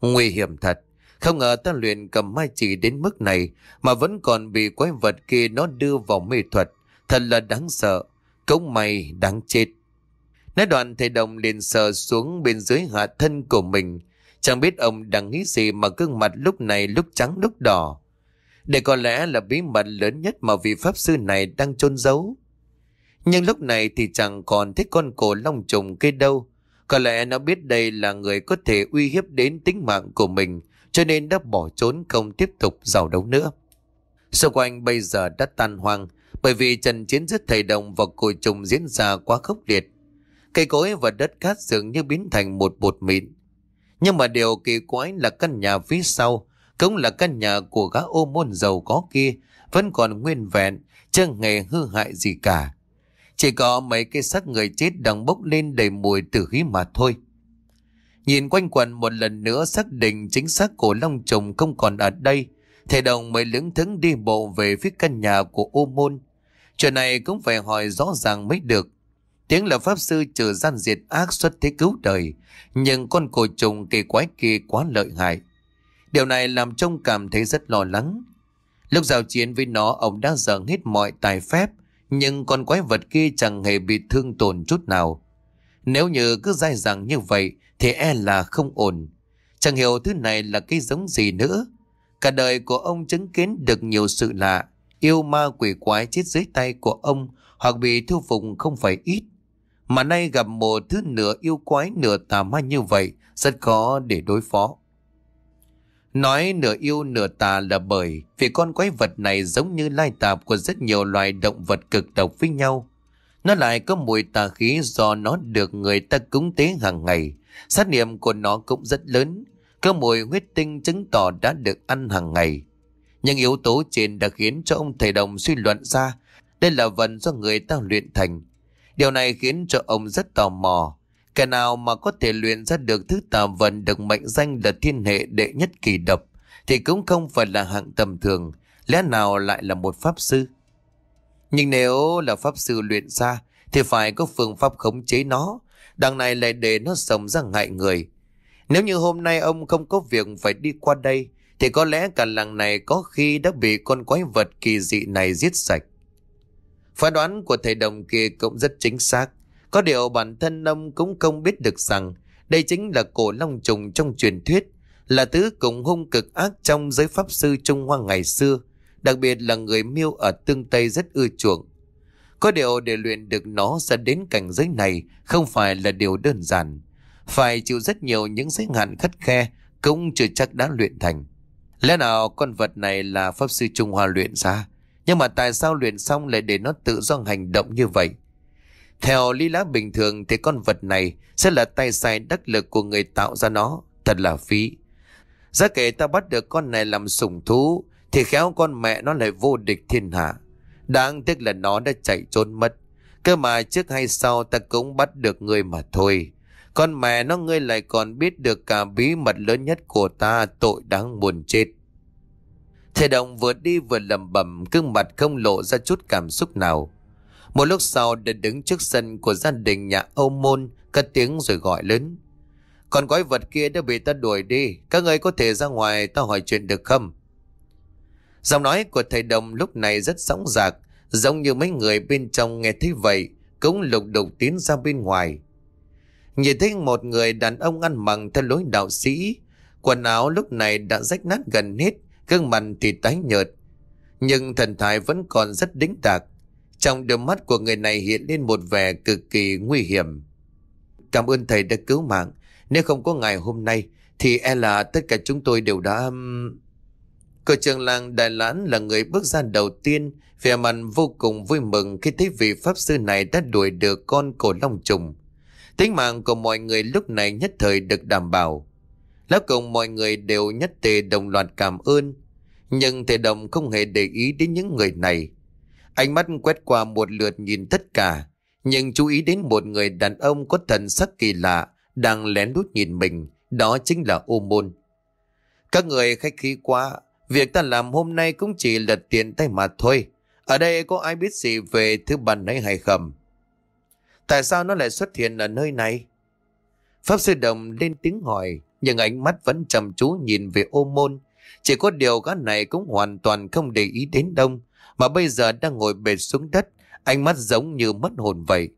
nguy hiểm thật, không ngờ ta luyện cầm mai chỉ đến mức này mà vẫn còn bị quái vật kia nó đưa vào mê thuật, thật là đáng sợ, cũng may đáng chết. Nói đoạn thầy Đồng liền sờ xuống bên dưới hạ thân của mình, chẳng biết ông đang nghĩ gì mà gương mặt lúc này lúc trắng lúc đỏ. Đây có lẽ là bí mật lớn nhất mà vị pháp sư này đang chôn giấu. Nhưng lúc này thì chẳng còn thích con cổ long trùng kia đâu. Có lẽ nó biết đây là người có thể uy hiếp đến tính mạng của mình, cho nên đã bỏ trốn không tiếp tục giao đấu nữa. Xung quanh bây giờ đã tan hoang, bởi vì trận chiến giữa thầy Đồng và cổ trùng diễn ra quá khốc liệt. Cây cối và đất cát dường như biến thành một bột mịn. Nhưng mà điều kỳ quái là căn nhà phía sau, cũng là căn nhà của gã Ô Môn giàu có kia, vẫn còn nguyên vẹn, chẳng hề hư hại gì cả. Chỉ có mấy cái xác người chết đang bốc lên đầy mùi tử khí mà thôi. Nhìn quanh quần một lần nữa xác định chính xác cổ long trùng không còn ở đây, thầy Đồng mới lững thững đi bộ về phía căn nhà của Ô Môn. Chuyện này cũng phải hỏi rõ ràng mới được. Tiếng là pháp sư trừ gian diệt ác xuất thế cứu đời, nhưng con cổ trùng kỳ quái kia quá lợi hại. Điều này làm trông cảm thấy rất lo lắng. Lúc giao chiến với nó, ông đã dần hết mọi tài phép, nhưng con quái vật kia chẳng hề bị thương tổn chút nào. Nếu như cứ dai dẳng như vậy thì e là không ổn. Chẳng hiểu thứ này là cái giống gì nữa. Cả đời của ông chứng kiến được nhiều sự lạ, yêu ma quỷ quái chết dưới tay của ông hoặc bị thu phục không phải ít, mà nay gặp một thứ nửa yêu quái nửa tà ma như vậy rất khó để đối phó. Nói nửa yêu nửa tà là bởi vì con quái vật này giống như lai tạp của rất nhiều loài động vật cực độc với nhau. Nó lại có mùi tà khí do nó được người ta cúng tế hàng ngày. Sát niệm của nó cũng rất lớn, có mùi huyết tinh chứng tỏ đã được ăn hàng ngày. Nhưng yếu tố trên đã khiến cho ông thầy Đồng suy luận ra đây là vần do người ta luyện thành. Điều này khiến cho ông rất tò mò. Kẻ nào mà có thể luyện ra được thứ tà vần được mệnh danh là thiên hệ đệ nhất kỳ độc thì cũng không phải là hạng tầm thường, lẽ nào lại là một pháp sư? Nhưng nếu là pháp sư luyện ra thì phải có phương pháp khống chế nó, đằng này lại để nó sống ra ngại người. Nếu như hôm nay ông không có việc phải đi qua đây thì có lẽ cả làng này có khi đã bị con quái vật kỳ dị này giết sạch. Phán đoán của thầy Đồng kia cũng rất chính xác. Có điều bản thân ông cũng không biết được rằng đây chính là cổ long trùng trong truyền thuyết, là thứ cùng hung cực ác trong giới pháp sư Trung Hoa ngày xưa, đặc biệt là người Miêu ở Tương Tây rất ưa chuộng. Có điều để luyện được nó ra đến cảnh giới này không phải là điều đơn giản, phải chịu rất nhiều những giới hạn khắt khe, cũng chưa chắc đã luyện thành. Lẽ nào con vật này là pháp sư Trung Hoa luyện ra, nhưng mà tại sao luyện xong lại để nó tự do hành động như vậy? Theo lý lẽ bình thường thì con vật này sẽ là tay sai đắc lực của người tạo ra nó, thật là phí. Giá kể ta bắt được con này làm sủng thú thì khéo con mẹ nó lại vô địch thiên hạ. Đáng tiếc là nó đã chạy trốn mất, cơ mà trước hay sau ta cũng bắt được ngươi mà thôi. Con mẹ nó, ngươi lại còn biết được cả bí mật lớn nhất của ta, tội đáng buồn chết. Thầy Đồng vừa đi vừa lẩm bẩm, gương mặt không lộ ra chút cảm xúc nào. Một lúc sau đã đứng trước sân của gia đình nhà Ô Môn, cất tiếng rồi gọi lớn: "Con quái vật kia đã bị ta đuổi đi, các người có thể ra ngoài ta hỏi chuyện được không?" Giọng nói của thầy Đồng lúc này rất sõng dạc, giống như mấy người bên trong nghe thấy vậy cũng lục đục tiến ra bên ngoài. Nhìn thấy một người đàn ông ăn mặc theo lối đạo sĩ, quần áo lúc này đã rách nát gần hết, gương mặt thì tái nhợt, nhưng thần thái vẫn còn rất đĩnh đạc. Trong đôi mắt của người này hiện lên một vẻ cực kỳ nguy hiểm. "Cảm ơn thầy đã cứu mạng, nếu không có ngày hôm nay thì e là tất cả chúng tôi đều đã..." Cửa trưởng làng Đại Lãn là người bước ra đầu tiên, vẻ mặt vô cùng vui mừng khi thấy vị pháp sư này đã đuổi được con cổ long trùng. Tính mạng của mọi người lúc này nhất thời được đảm bảo. Lão cùng mọi người đều nhất tề đồng loạt cảm ơn. Nhưng thầy Đồng không hề để ý đến những người này. Ánh mắt quét qua một lượt nhìn tất cả, nhưng chú ý đến một người đàn ông có thần sắc kỳ lạ đang lén lút nhìn mình, đó chính là Ô Môn. Các người khách khí quá, việc ta làm hôm nay cũng chỉ là tiền tay mà thôi. Ở đây có ai biết gì về thứ bàn ấy hay không? Tại sao nó lại xuất hiện ở nơi này? Pháp sư Đồng lên tiếng hỏi, nhưng ánh mắt vẫn chăm chú nhìn về Ô Môn. Chỉ có điều gã này cũng hoàn toàn không để ý đến Đông, mà bây giờ đang ngồi bệt xuống đất, ánh mắt giống như mất hồn vậy.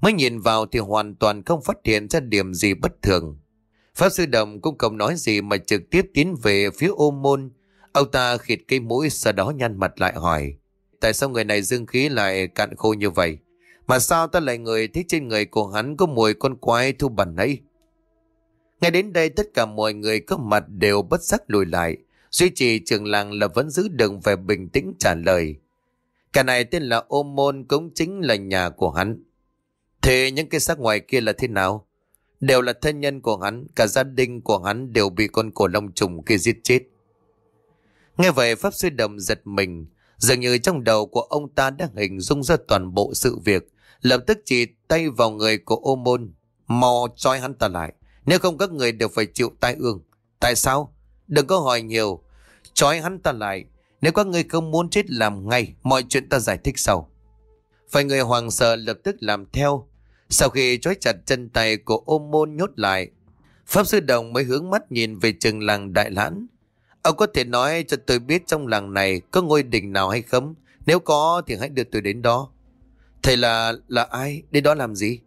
Mới nhìn vào thì hoàn toàn không phát hiện ra điểm gì bất thường. Pháp sư Đồng cũng không nói gì mà trực tiếp tiến về phía Ô Môn. Ông ta khịt cây mũi, sau đó nhăn mặt lại hỏi: tại sao người này dương khí lại cạn khô như vậy? Mà sao ta lại người thấy trên người của hắn có mùi con quái thu bẩn ấy? Ngay đến đây tất cả mọi người có mặt đều bất giác lùi lại. Duy trì trưởng làng là vẫn giữ đường về bình tĩnh trả lời. Cả này tên là Ô Môn, cũng chính là nhà của hắn. Thế những cái xác ngoài kia là thế nào? Đều là thân nhân của hắn, cả gia đình của hắn đều bị con cổ long trùng kia giết chết. Nghe vậy pháp sư Đồng giật mình, dường như trong đầu của ông ta đã hình dung ra toàn bộ sự việc, lập tức chỉ tay vào người của Ô Môn: mau trói hắn ta lại, nếu không các người đều phải chịu tai ương. Tại sao? Đừng có hỏi nhiều, trói hắn ta lại, nếu các người không muốn chết làm ngay, mọi chuyện ta giải thích sau. Vài người hoảng sợ lập tức làm theo. Sau khi trói chặt chân tay của Ô Môn nhốt lại, pháp sư Đồng mới hướng mắt nhìn về trường làng Đại Lãn. Ông có thể nói cho tôi biết trong làng này có ngôi đình nào hay không? Nếu có thì hãy đưa tôi đến đó. Thầy là là ai? Đến đó làm gì?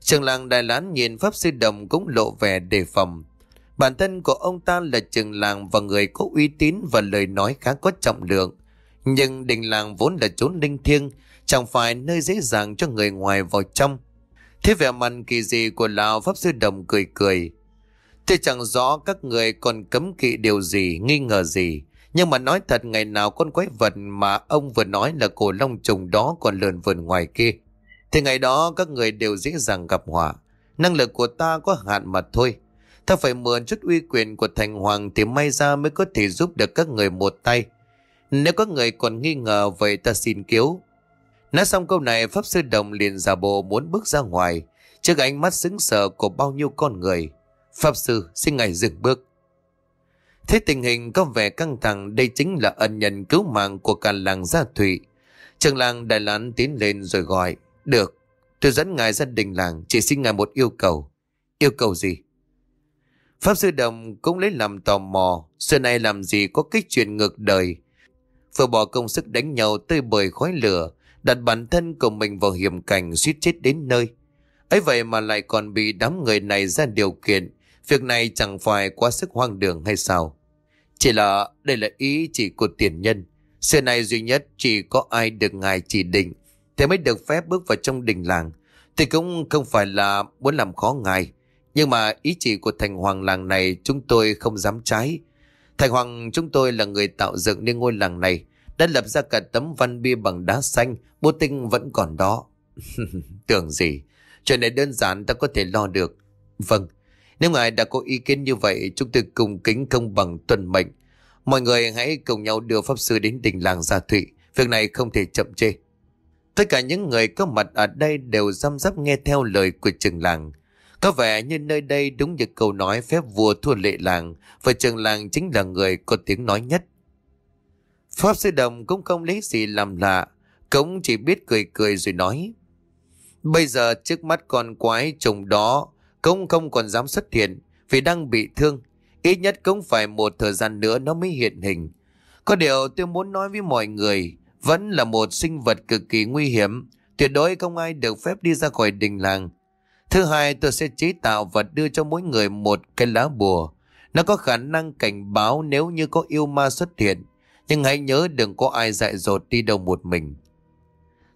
Trường làng Đại Lãn nhìn pháp sư Đồng cũng lộ vẻ đề phòng. Bản thân của ông ta là trường làng và người có uy tín và lời nói khá có trọng lượng. Nhưng đình làng vốn là chốn linh thiêng, chẳng phải nơi dễ dàng cho người ngoài vào trong. Thế vẻ mặt kỳ dị của lão pháp sư Đồng cười cười: tôi chẳng rõ các người còn cấm kỵ điều gì, nghi ngờ gì. Nhưng mà nói thật, ngày nào con quái vật mà ông vừa nói là cổ long trùng đó còn lượn vườn ngoài kia, thì ngày đó các người đều dễ dàng gặp họa. Năng lực của ta có hạn mà thôi. Ta phải mượn chút uy quyền của thành hoàng thì may ra mới có thể giúp được các người một tay. Nếu các người còn nghi ngờ vậy ta xin cứu. Nói xong câu này, pháp sư Đồng liền giả bộ muốn bước ra ngoài, trước ánh mắt sững sờ của bao nhiêu con người. Pháp sư xin ngài dừng bước. Thế tình hình có vẻ căng thẳng, đây chính là ân nhân cứu mạng của cả làng Gia Thụy. Trưởng làng Đại Lãn tiến lên rồi gọi: được, tôi dẫn ngài ra đình làng, chỉ xin ngài một yêu cầu. Yêu cầu gì? Pháp sư Đồng cũng lấy làm tò mò, xưa nay làm gì có cái chuyện ngược đời, vừa bỏ công sức đánh nhau tơi bời khói lửa, đặt bản thân của mình vào hiểm cảnh suýt chết đến nơi, ấy vậy mà lại còn bị đám người này ra điều kiện. Việc này chẳng phải quá sức hoang đường hay sao? Chỉ là đây là ý chỉ của tiền nhân. Xưa nay duy nhất chỉ có ai được ngài chỉ định thì mới được phép bước vào trong đình làng. Thì cũng không phải là muốn làm khó ngài, nhưng mà ý chỉ của thành hoàng làng này chúng tôi không dám trái. Thành hoàng chúng tôi là người tạo dựng nên ngôi làng này, đã lập ra cả tấm văn bia bằng đá xanh, bố tinh vẫn còn đó. Tưởng gì? Chuyện này đơn giản ta có thể lo được. Vâng, nếu ngài đã có ý kiến như vậy, chúng tôi cùng kính công bằng tuân mệnh. Mọi người hãy cùng nhau đưa pháp sư đến đình làng Gia Thụy, việc này không thể chậm trễ. Tất cả những người có mặt ở đây đều răm rắp nghe theo lời của trường làng. Có vẻ như nơi đây đúng như câu nói phép vua thua lệ làng, và trường làng chính là người có tiếng nói nhất. Pháp sư Đồng cũng không lấy gì làm lạ, cũng chỉ biết cười cười rồi nói: bây giờ trước mắt con quái trùng đó cũng không còn dám xuất hiện, vì đang bị thương, ít nhất cũng phải một thời gian nữa nó mới hiện hình. Có điều tôi muốn nói với mọi người, vẫn là một sinh vật cực kỳ nguy hiểm, tuyệt đối không ai được phép đi ra khỏi đình làng. Thứ hai, tôi sẽ chế tạo và đưa cho mỗi người một cái lá bùa, nó có khả năng cảnh báo nếu như có yêu ma xuất hiện, nhưng hãy nhớ đừng có ai dại dột đi đâu một mình.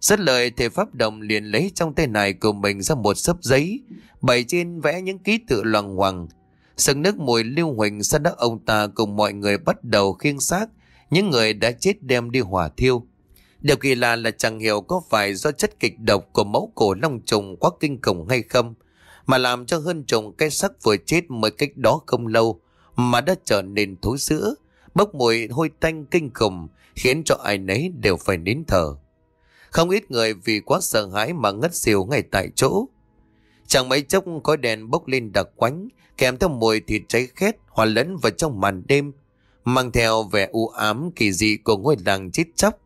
Dứt lời, thầy pháp Đồng liền lấy trong tay này của mình ra một xấp giấy, bày trên vẽ những ký tự loằng ngoằng. Sương nước mùi lưu huỳnh, sau đó ông ta cùng mọi người bắt đầu khiêng xác những người đã chết đem đi hỏa thiêu. Điều kỳ lạ là chẳng hiểu có phải do chất kịch độc của mẫu cổ long trùng quá kinh khủng hay không, mà làm cho hơn trùng cái xác vừa chết mới cách đó không lâu mà đã trở nên thối rữa, bốc mùi hôi tanh kinh khủng, khiến cho ai nấy đều phải nín thở. Không ít người vì quá sợ hãi mà ngất xỉu ngay tại chỗ. Chẳng mấy chốc khói đèn bốc lên đặc quánh, kèm theo mùi thịt cháy khét hòa lẫn vào trong màn đêm, mang theo vẻ u ám kỳ dị của ngôi làng chết chóc.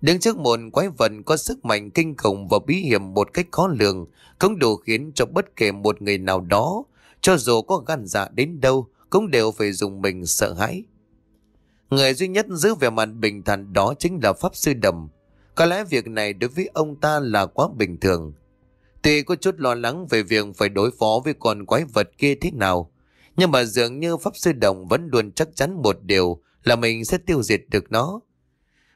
Đứng trước một quái vật có sức mạnh kinh khủng và bí hiểm một cách khó lường, cũng đủ khiến cho bất kể một người nào đó, cho dù có gan dạ đến đâu, cũng đều phải dùng mình sợ hãi. Người duy nhất giữ vẻ mặt bình thản đó chính là Pháp Sư Đầm. Có lẽ việc này đối với ông ta là quá bình thường. Tuy có chút lo lắng về việc phải đối phó với con quái vật kia thế nào, nhưng mà dường như Pháp Sư Đồng vẫn luôn chắc chắn một điều là mình sẽ tiêu diệt được nó.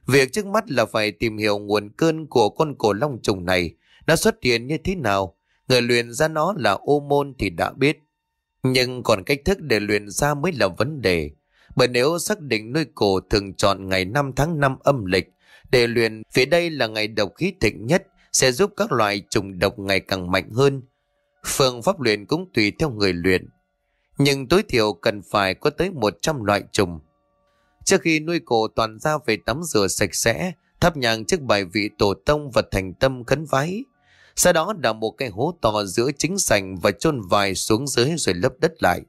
Việc trước mắt là phải tìm hiểu nguồn cơn của con cổ long trùng này, nó xuất hiện như thế nào, người luyện ra nó là Ô Môn thì đã biết. Nhưng còn cách thức để luyện ra mới là vấn đề, bởi nếu xác định nuôi cổ thường chọn ngày năm tháng năm âm lịch để luyện, phía đây là ngày độc khí thịnh nhất, sẽ giúp các loại trùng độc ngày càng mạnh hơn. Phương pháp luyện cũng tùy theo người luyện, nhưng tối thiểu cần phải có tới một trăm loại trùng. Trước khi nuôi cổ toàn ra về tắm rửa sạch sẽ, thắp nhang trước bài vị tổ tông và thành tâm khấn vái. Sau đó đào một cái hố to giữa chính sảnh và chôn vài xuống dưới rồi lấp đất lại.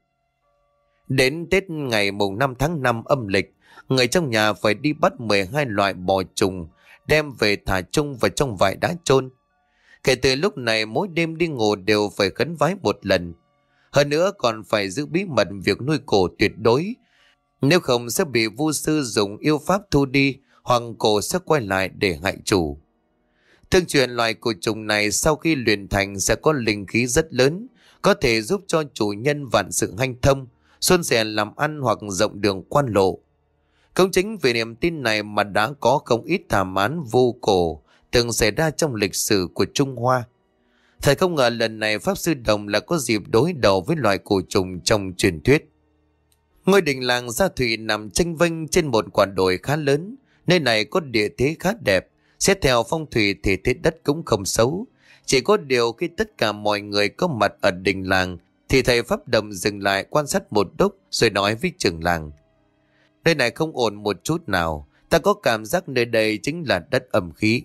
Đến Tết ngày mùng năm tháng năm âm lịch, người trong nhà phải đi bắt mười hai loại bò trùng, đem về thả chung vào trong vải đá chôn. Kể từ lúc này mỗi đêm đi ngủ đều phải khấn vái một lần. Hơn nữa còn phải giữ bí mật việc nuôi cổ tuyệt đối, nếu không sẽ bị vu sư dùng yêu pháp thu đi, hoặc cổ sẽ quay lại để hại chủ. Tương truyền loài cổ trùng này sau khi luyện thành sẽ có linh khí rất lớn, có thể giúp cho chủ nhân vạn sự hanh thông, xuân sẻ làm ăn hoặc rộng đường quan lộ. Cũng chính vì niềm tin này mà đã có không ít thảm án vu cổ từng xảy ra trong lịch sử của Trung Hoa. Thật không ngờ lần này Pháp Sư Đồng là có dịp đối đầu với loài cổ trùng trong truyền thuyết. Ngôi đình làng Gia Thụy nằm chênh vênh trên một quả đồi khá lớn, nơi này có địa thế khá đẹp, xét theo phong thủy thì thế đất cũng không xấu. Chỉ có điều khi tất cả mọi người có mặt ở đình làng thì thầy Pháp Đồng dừng lại quan sát một lúc rồi nói với trưởng làng: "Nơi này không ổn một chút nào, ta có cảm giác nơi đây chính là đất âm khí."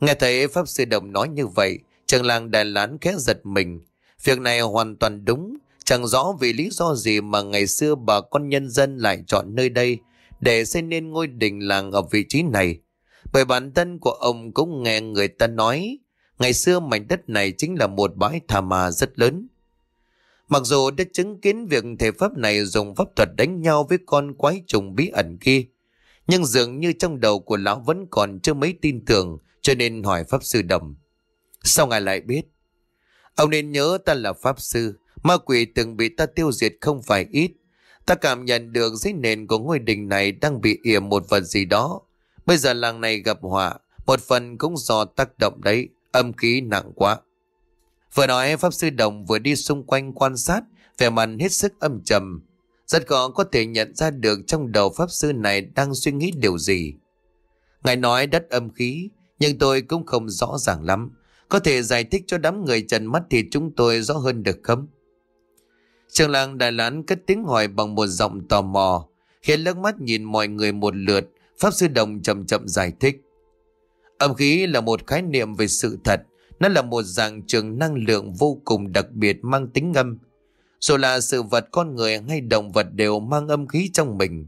Nghe thấy Pháp Sư Đồng nói như vậy, trưởng làng Đại Lãn khẽ giật mình. Việc này hoàn toàn đúng, chẳng rõ vì lý do gì mà ngày xưa bà con nhân dân lại chọn nơi đây để xây nên ngôi đình làng ở vị trí này. Bởi bản thân của ông cũng nghe người ta nói, ngày xưa mảnh đất này chính là một bãi tha ma rất lớn. Mặc dù đã chứng kiến việc thể pháp này dùng pháp thuật đánh nhau với con quái trùng bí ẩn kia, nhưng dường như trong đầu của lão vẫn còn chưa mấy tin tưởng, cho nên hỏi Pháp Sư Đầm: "Sao ngài lại biết?" "Ông nên nhớ ta là Pháp Sư, ma quỷ từng bị ta tiêu diệt không phải ít. Ta cảm nhận được dưới nền của ngôi đình này đang bị yểm một vật gì đó. Bây giờ làng này gặp họa, một phần cũng do tác động đấy, âm khí nặng quá." Vừa nói, Pháp Sư Đồng vừa đi xung quanh quan sát, vẻ mặt hết sức âm trầm. Rất khó có thể nhận ra được trong đầu Pháp Sư này đang suy nghĩ điều gì. "Ngài nói đất âm khí, nhưng tôi cũng không rõ ràng lắm. Có thể giải thích cho đám người trần mắt thì chúng tôi rõ hơn được không?" Trưởng làng Đại Lãn cất tiếng hỏi bằng một giọng tò mò, khiến lướt mắt nhìn mọi người một lượt. Pháp Sư Đồng chậm chậm giải thích: "Âm khí là một khái niệm về sự thật. Nó là một dạng trường năng lượng vô cùng đặc biệt mang tính âm. Dù là sự vật, con người hay động vật đều mang âm khí trong mình.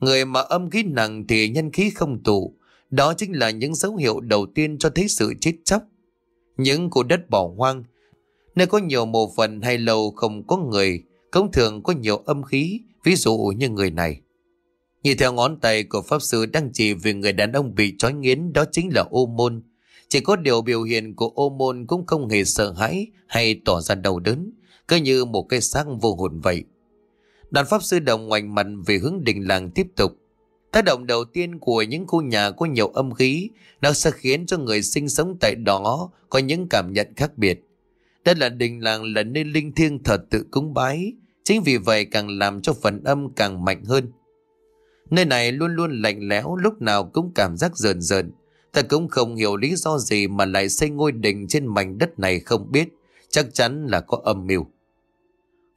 Người mà âm khí nặng thì nhân khí không tụ. Đó chính là những dấu hiệu đầu tiên cho thấy sự chết chóc. Những khu đất bỏ hoang, nơi có nhiều mộ phần hay lâu không có người, cũng thường có nhiều âm khí, ví dụ như người này." Nhìn theo ngón tay của Pháp Sư đang chỉ về người đàn ông bị trói nghiến, đó chính là Ô Môn. Chỉ có điều biểu hiện của Ô Môn cũng không hề sợ hãi hay tỏ ra đau đớn, cứ như một cái xác vô hồn vậy. Đoàn Pháp Sư Đồng ngoảnh mặt về hướng đình làng tiếp tục: "Tác động đầu tiên của những khu nhà có nhiều âm khí, nó sẽ khiến cho người sinh sống tại đó có những cảm nhận khác biệt. Đây là đình làng, là nơi linh thiêng thờ tự cúng bái, chính vì vậy càng làm cho phần âm càng mạnh hơn. Nơi này luôn luôn lạnh lẽo, lúc nào cũng cảm giác rờn rợn. Ta cũng không hiểu lý do gì mà lại xây ngôi đình trên mảnh đất này không biết, chắc chắn là có âm mưu."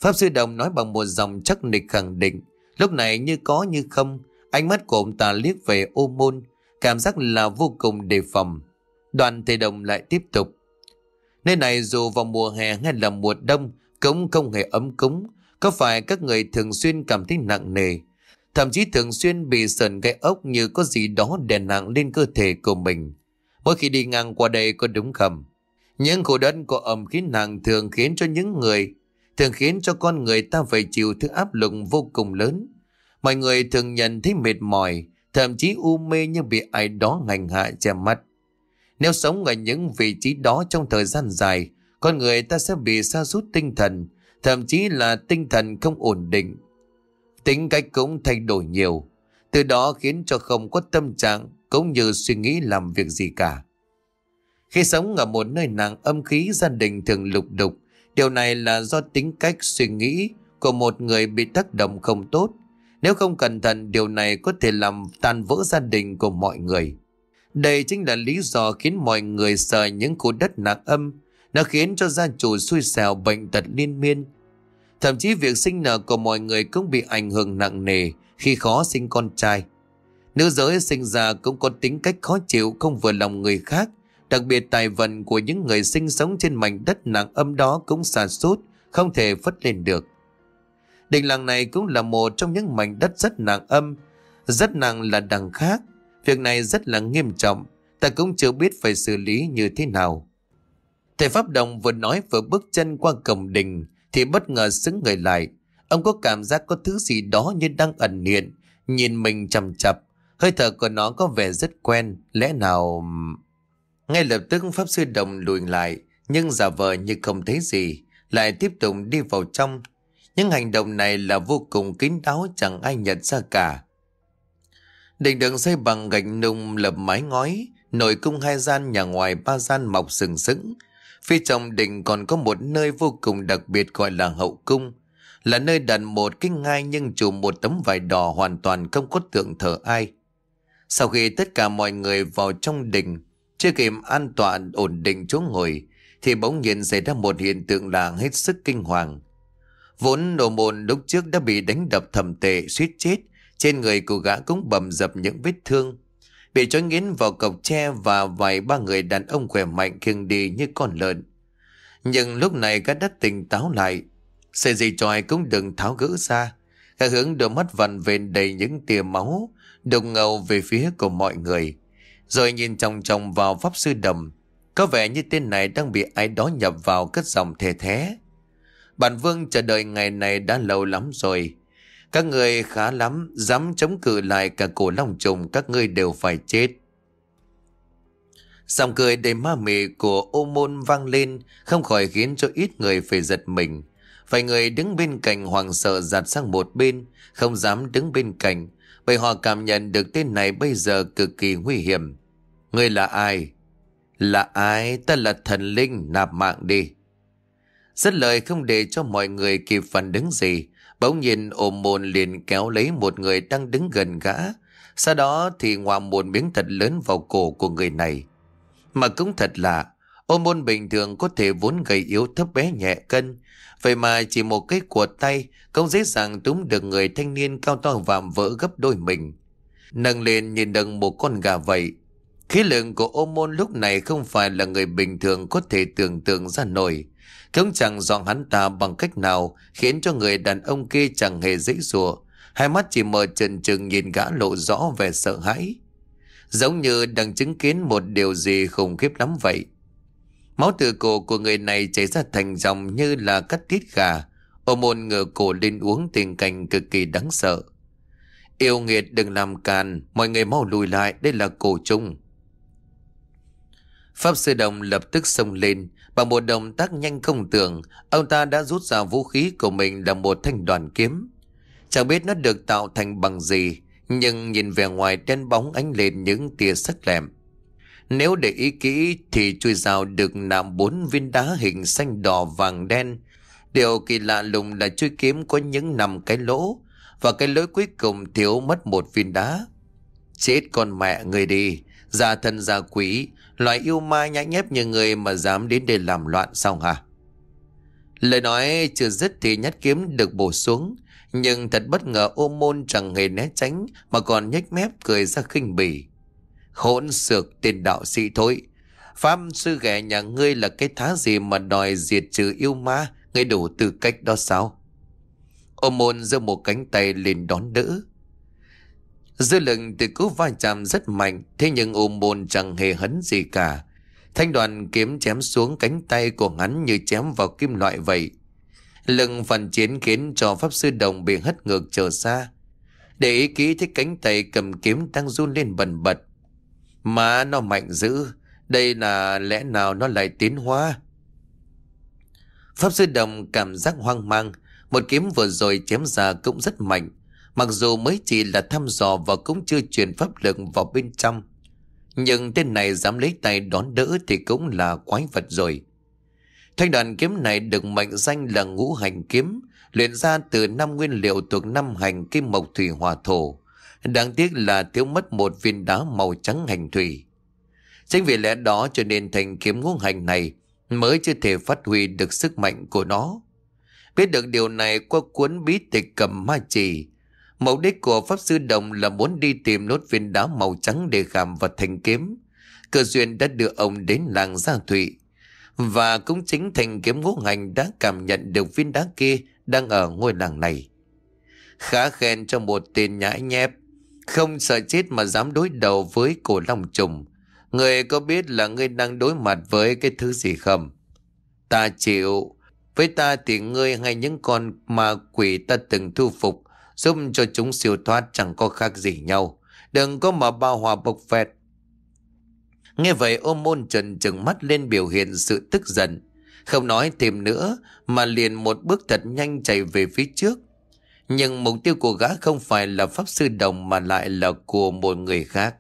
Pháp Sư Đồng nói bằng một dòng chắc nịch khẳng định, lúc này như có như không, Ánh mắt của ông ta liếc về Ô Môn, cảm giác là vô cùng đề phòng. Đoàn thầy Đồng lại tiếp tục. Nơi này dù vào mùa hè hay là mùa đông cũng không hề ấm cúng. Có phải các người thường xuyên cảm thấy nặng nề, thậm chí thường xuyên bị sờn gai ốc như có gì đó đè nặng lên cơ thể của mình mỗi khi đi ngang qua đây, có đúng không? Những khổ đơn của ẩm khí nặng thường khiến cho những người thường khiến cho con người ta phải chịu thứ áp lực vô cùng lớn. Mọi người thường nhận thấy mệt mỏi, thậm chí u mê như bị ai đó hành hạ che mắt. Nếu sống ở những vị trí đó trong thời gian dài, con người ta sẽ bị sa sút tinh thần, thậm chí là tinh thần không ổn định. Tính cách cũng thay đổi nhiều, từ đó khiến cho không có tâm trạng cũng như suy nghĩ làm việc gì cả. Khi sống ở một nơi nặng âm khí, gia đình thường lục đục. Điều này là do tính cách suy nghĩ của một người bị tác động không tốt. Nếu không cẩn thận, điều này có thể làm tan vỡ gia đình của mọi người. Đây chính là lý do khiến mọi người sợ những khu đất nặng âm. Nó khiến cho gia chủ xui xẻo, bệnh tật liên miên. Thậm chí việc sinh nở của mọi người cũng bị ảnh hưởng nặng nề khi khó sinh con trai. Nữ giới sinh ra cũng có tính cách khó chịu, không vừa lòng người khác. Đặc biệt tài vận của những người sinh sống trên mảnh đất nặng âm đó cũng sa sút, không thể phất lên được. Đình làng này cũng là một trong những mảnh đất rất nặng âm. Rất nặng là đằng khác. Việc này rất là nghiêm trọng, ta cũng chưa biết phải xử lý như thế nào. Thầy Pháp Đồng vừa nói vừa bước chân qua cổng đình thì bất ngờ sững người lại. Ông có cảm giác có thứ gì đó như đang ẩn hiện, nhìn mình chằm chằm. Hơi thở của nó có vẻ rất quen, lẽ nào... Ngay lập tức Pháp Sư Đồng lùi lại, nhưng giả vờ như không thấy gì, lại tiếp tục đi vào trong. Những hành động này là vô cùng kín đáo, chẳng ai nhận ra cả. Đình được xây bằng gạch nung, lợp mái ngói, nội cung hai gian, nhà ngoài ba gian mọc sừng sững. Phía trong đình còn có một nơi vô cùng đặc biệt gọi là hậu cung, là nơi đặt một cái ngai nhưng trùm một tấm vải đỏ, hoàn toàn không có tượng thờ ai. Sau khi tất cả mọi người vào trong đình, chưa kịp an toàn ổn định chỗ ngồi thì bỗng nhiên xảy ra một hiện tượng làng hết sức kinh hoàng. Vốn Ô Môn lúc trước đã bị đánh đập thầm tệ suýt chết, trên người của gã cũng bầm dập những vết thương, bị trói nghiến vào cọc tre, và vài ba người đàn ông khỏe mạnh khiêng đi như con lợn. Nhưng lúc này gã đã tỉnh táo lại, sợi dây chói cũng đừng tháo gỡ ra. Gã hướng đôi mắt vằn vện đầy những tia máu đục ngầu về phía của mọi người, rồi nhìn chòng chòng vào Pháp Sư Đầm. Có vẻ như tên này đang bị ai đó nhập vào, cất giọng thề thé. Bản vương chờ đợi ngày này đã lâu lắm rồi. Các người khá lắm, dám chống cự lại cả cổ long trùng, các ngươi đều phải chết. Giọng cười đầy ma mị của Ô Môn vang lên, không khỏi khiến cho ít người phải giật mình. Vài người đứng bên cạnh hoảng sợ giạt sang một bên, không dám đứng bên cạnh, bởi họ cảm nhận được tên này bây giờ cực kỳ nguy hiểm. Ngươi là ai? Là ai? Ta là thần linh, nạp mạng đi. Dứt lời, không để cho mọi người kịp phản ứng gì, bỗng nhiên Ô Môn liền kéo lấy một người đang đứng gần gã, sau đó thì ngoạm một miếng thật lớn vào cổ của người này. Mà cũng thật lạ, Ô Môn bình thường có thể vốn gầy yếu thấp bé nhẹ cân, vậy mà chỉ một cái quạt tay cũng dễ dàng túm được người thanh niên cao to vạm vỡ gấp đôi mình, nâng lên nhìn đằng một con gà vậy. Khí lượng của Ô Môn lúc này không phải là người bình thường có thể tưởng tượng ra nổi. Cũng chẳng dọn hắn ta bằng cách nào khiến cho người đàn ông kia chẳng hề dãy dụa, hai mắt chỉ mở trừng trừng nhìn gã, lộ rõ vẻ sợ hãi, giống như đang chứng kiến một điều gì khủng khiếp lắm vậy. Máu từ cổ của người này chảy ra thành dòng như là cắt tiết gà. Ô Môn ngửa cổ lên uống, tình cảnh cực kỳ đáng sợ. Yêu nghiệt đừng làm càn, mọi người mau lùi lại, đây là cổ trùng. Pháp Sư Đồng lập tức xông lên. Bằng một động tác nhanh không tưởng, ông ta đã rút ra vũ khí của mình là một thanh đoản kiếm. Chẳng biết nó được tạo thành bằng gì, nhưng nhìn vẻ ngoài đen bóng ánh lên những tia sắc lẹm. Nếu để ý kỹ thì chui dao được nạm bốn viên đá hình xanh đỏ vàng đen. Điều kỳ lạ lùng là chui kiếm có những năm cái lỗ, và cái lỗ cuối cùng thiếu mất một viên đá. Chết con mẹ người đi, giả thần giả quỷ, loài yêu ma nhãi nhép như người mà dám đến để làm loạn sao hả? Lời nói chưa dứt thì nhát kiếm được bổ xuống, Nhưng thật bất ngờ, Ô Môn chẳng hề né tránh mà còn nhếch mép cười ra khinh bỉ. Khốn sược, tên đạo sĩ thôi, pháp sư ghẻ nhà ngươi là cái thá gì mà đòi diệt trừ yêu ma, ngươi đủ tư cách đó sao? Ô Môn giơ một cánh tay lên đón đỡ. Dư lượng từ cú va chạm rất mạnh, thế nhưng Ô Môn chẳng hề hấn gì cả. Thanh đoàn kiếm chém xuống cánh tay của hắn như chém vào kim loại vậy. Lưng phản chiến khiến cho pháp sư Đồng bị hất ngược trở xa. Để ý kỹ thấy cánh tay cầm kiếm đang run lên bần bật. Mà nó mạnh dữ, đây là lẽ nào nó lại tiến hóa? Pháp sư Đồng cảm giác hoang mang, một kiếm vừa rồi chém ra cũng rất mạnh. Mặc dù mới chỉ là thăm dò và cũng chưa truyền pháp lực vào bên trong, nhưng tên này dám lấy tay đón đỡ thì cũng là quái vật rồi. Thanh đoàn kiếm này được mệnh danh là ngũ hành kiếm, luyện ra từ năm nguyên liệu thuộc năm hành kim mộc thủy hỏa thổ. Đáng tiếc là thiếu mất một viên đá màu trắng hành thủy. Chính vì lẽ đó cho nên thanh kiếm ngũ hành này mới chưa thể phát huy được sức mạnh của nó. Biết được điều này qua cuốn bí tịch Cầm Ma Chỉ, mục đích của pháp sư Đồng là muốn đi tìm nốt viên đá màu trắng để khảm vào thanh kiếm. Cơ duyên đã đưa ông đến làng Gia Thụy, và cũng chính thanh kiếm ngũ hành đã cảm nhận được viên đá kia đang ở ngôi làng này. Khá khen cho một tên nhãi nhép, không sợ chết mà dám đối đầu với cổ long trùng. Người có biết là ngươi đang đối mặt với cái thứ gì không? Ta chịu. Với ta thì ngươi hay những con ma quỷ ta từng thu phục giúp cho chúng siêu thoát chẳng có khác gì nhau. Đừng có mà bao hòa bộc phẹt. Nghe vậy, Ô Môn trần trừng mắt lên biểu hiện sự tức giận. Không nói thêm nữa mà liền một bước thật nhanh chạy về phía trước. Nhưng mục tiêu của gã không phải là pháp sư Đồng mà lại là của một người khác.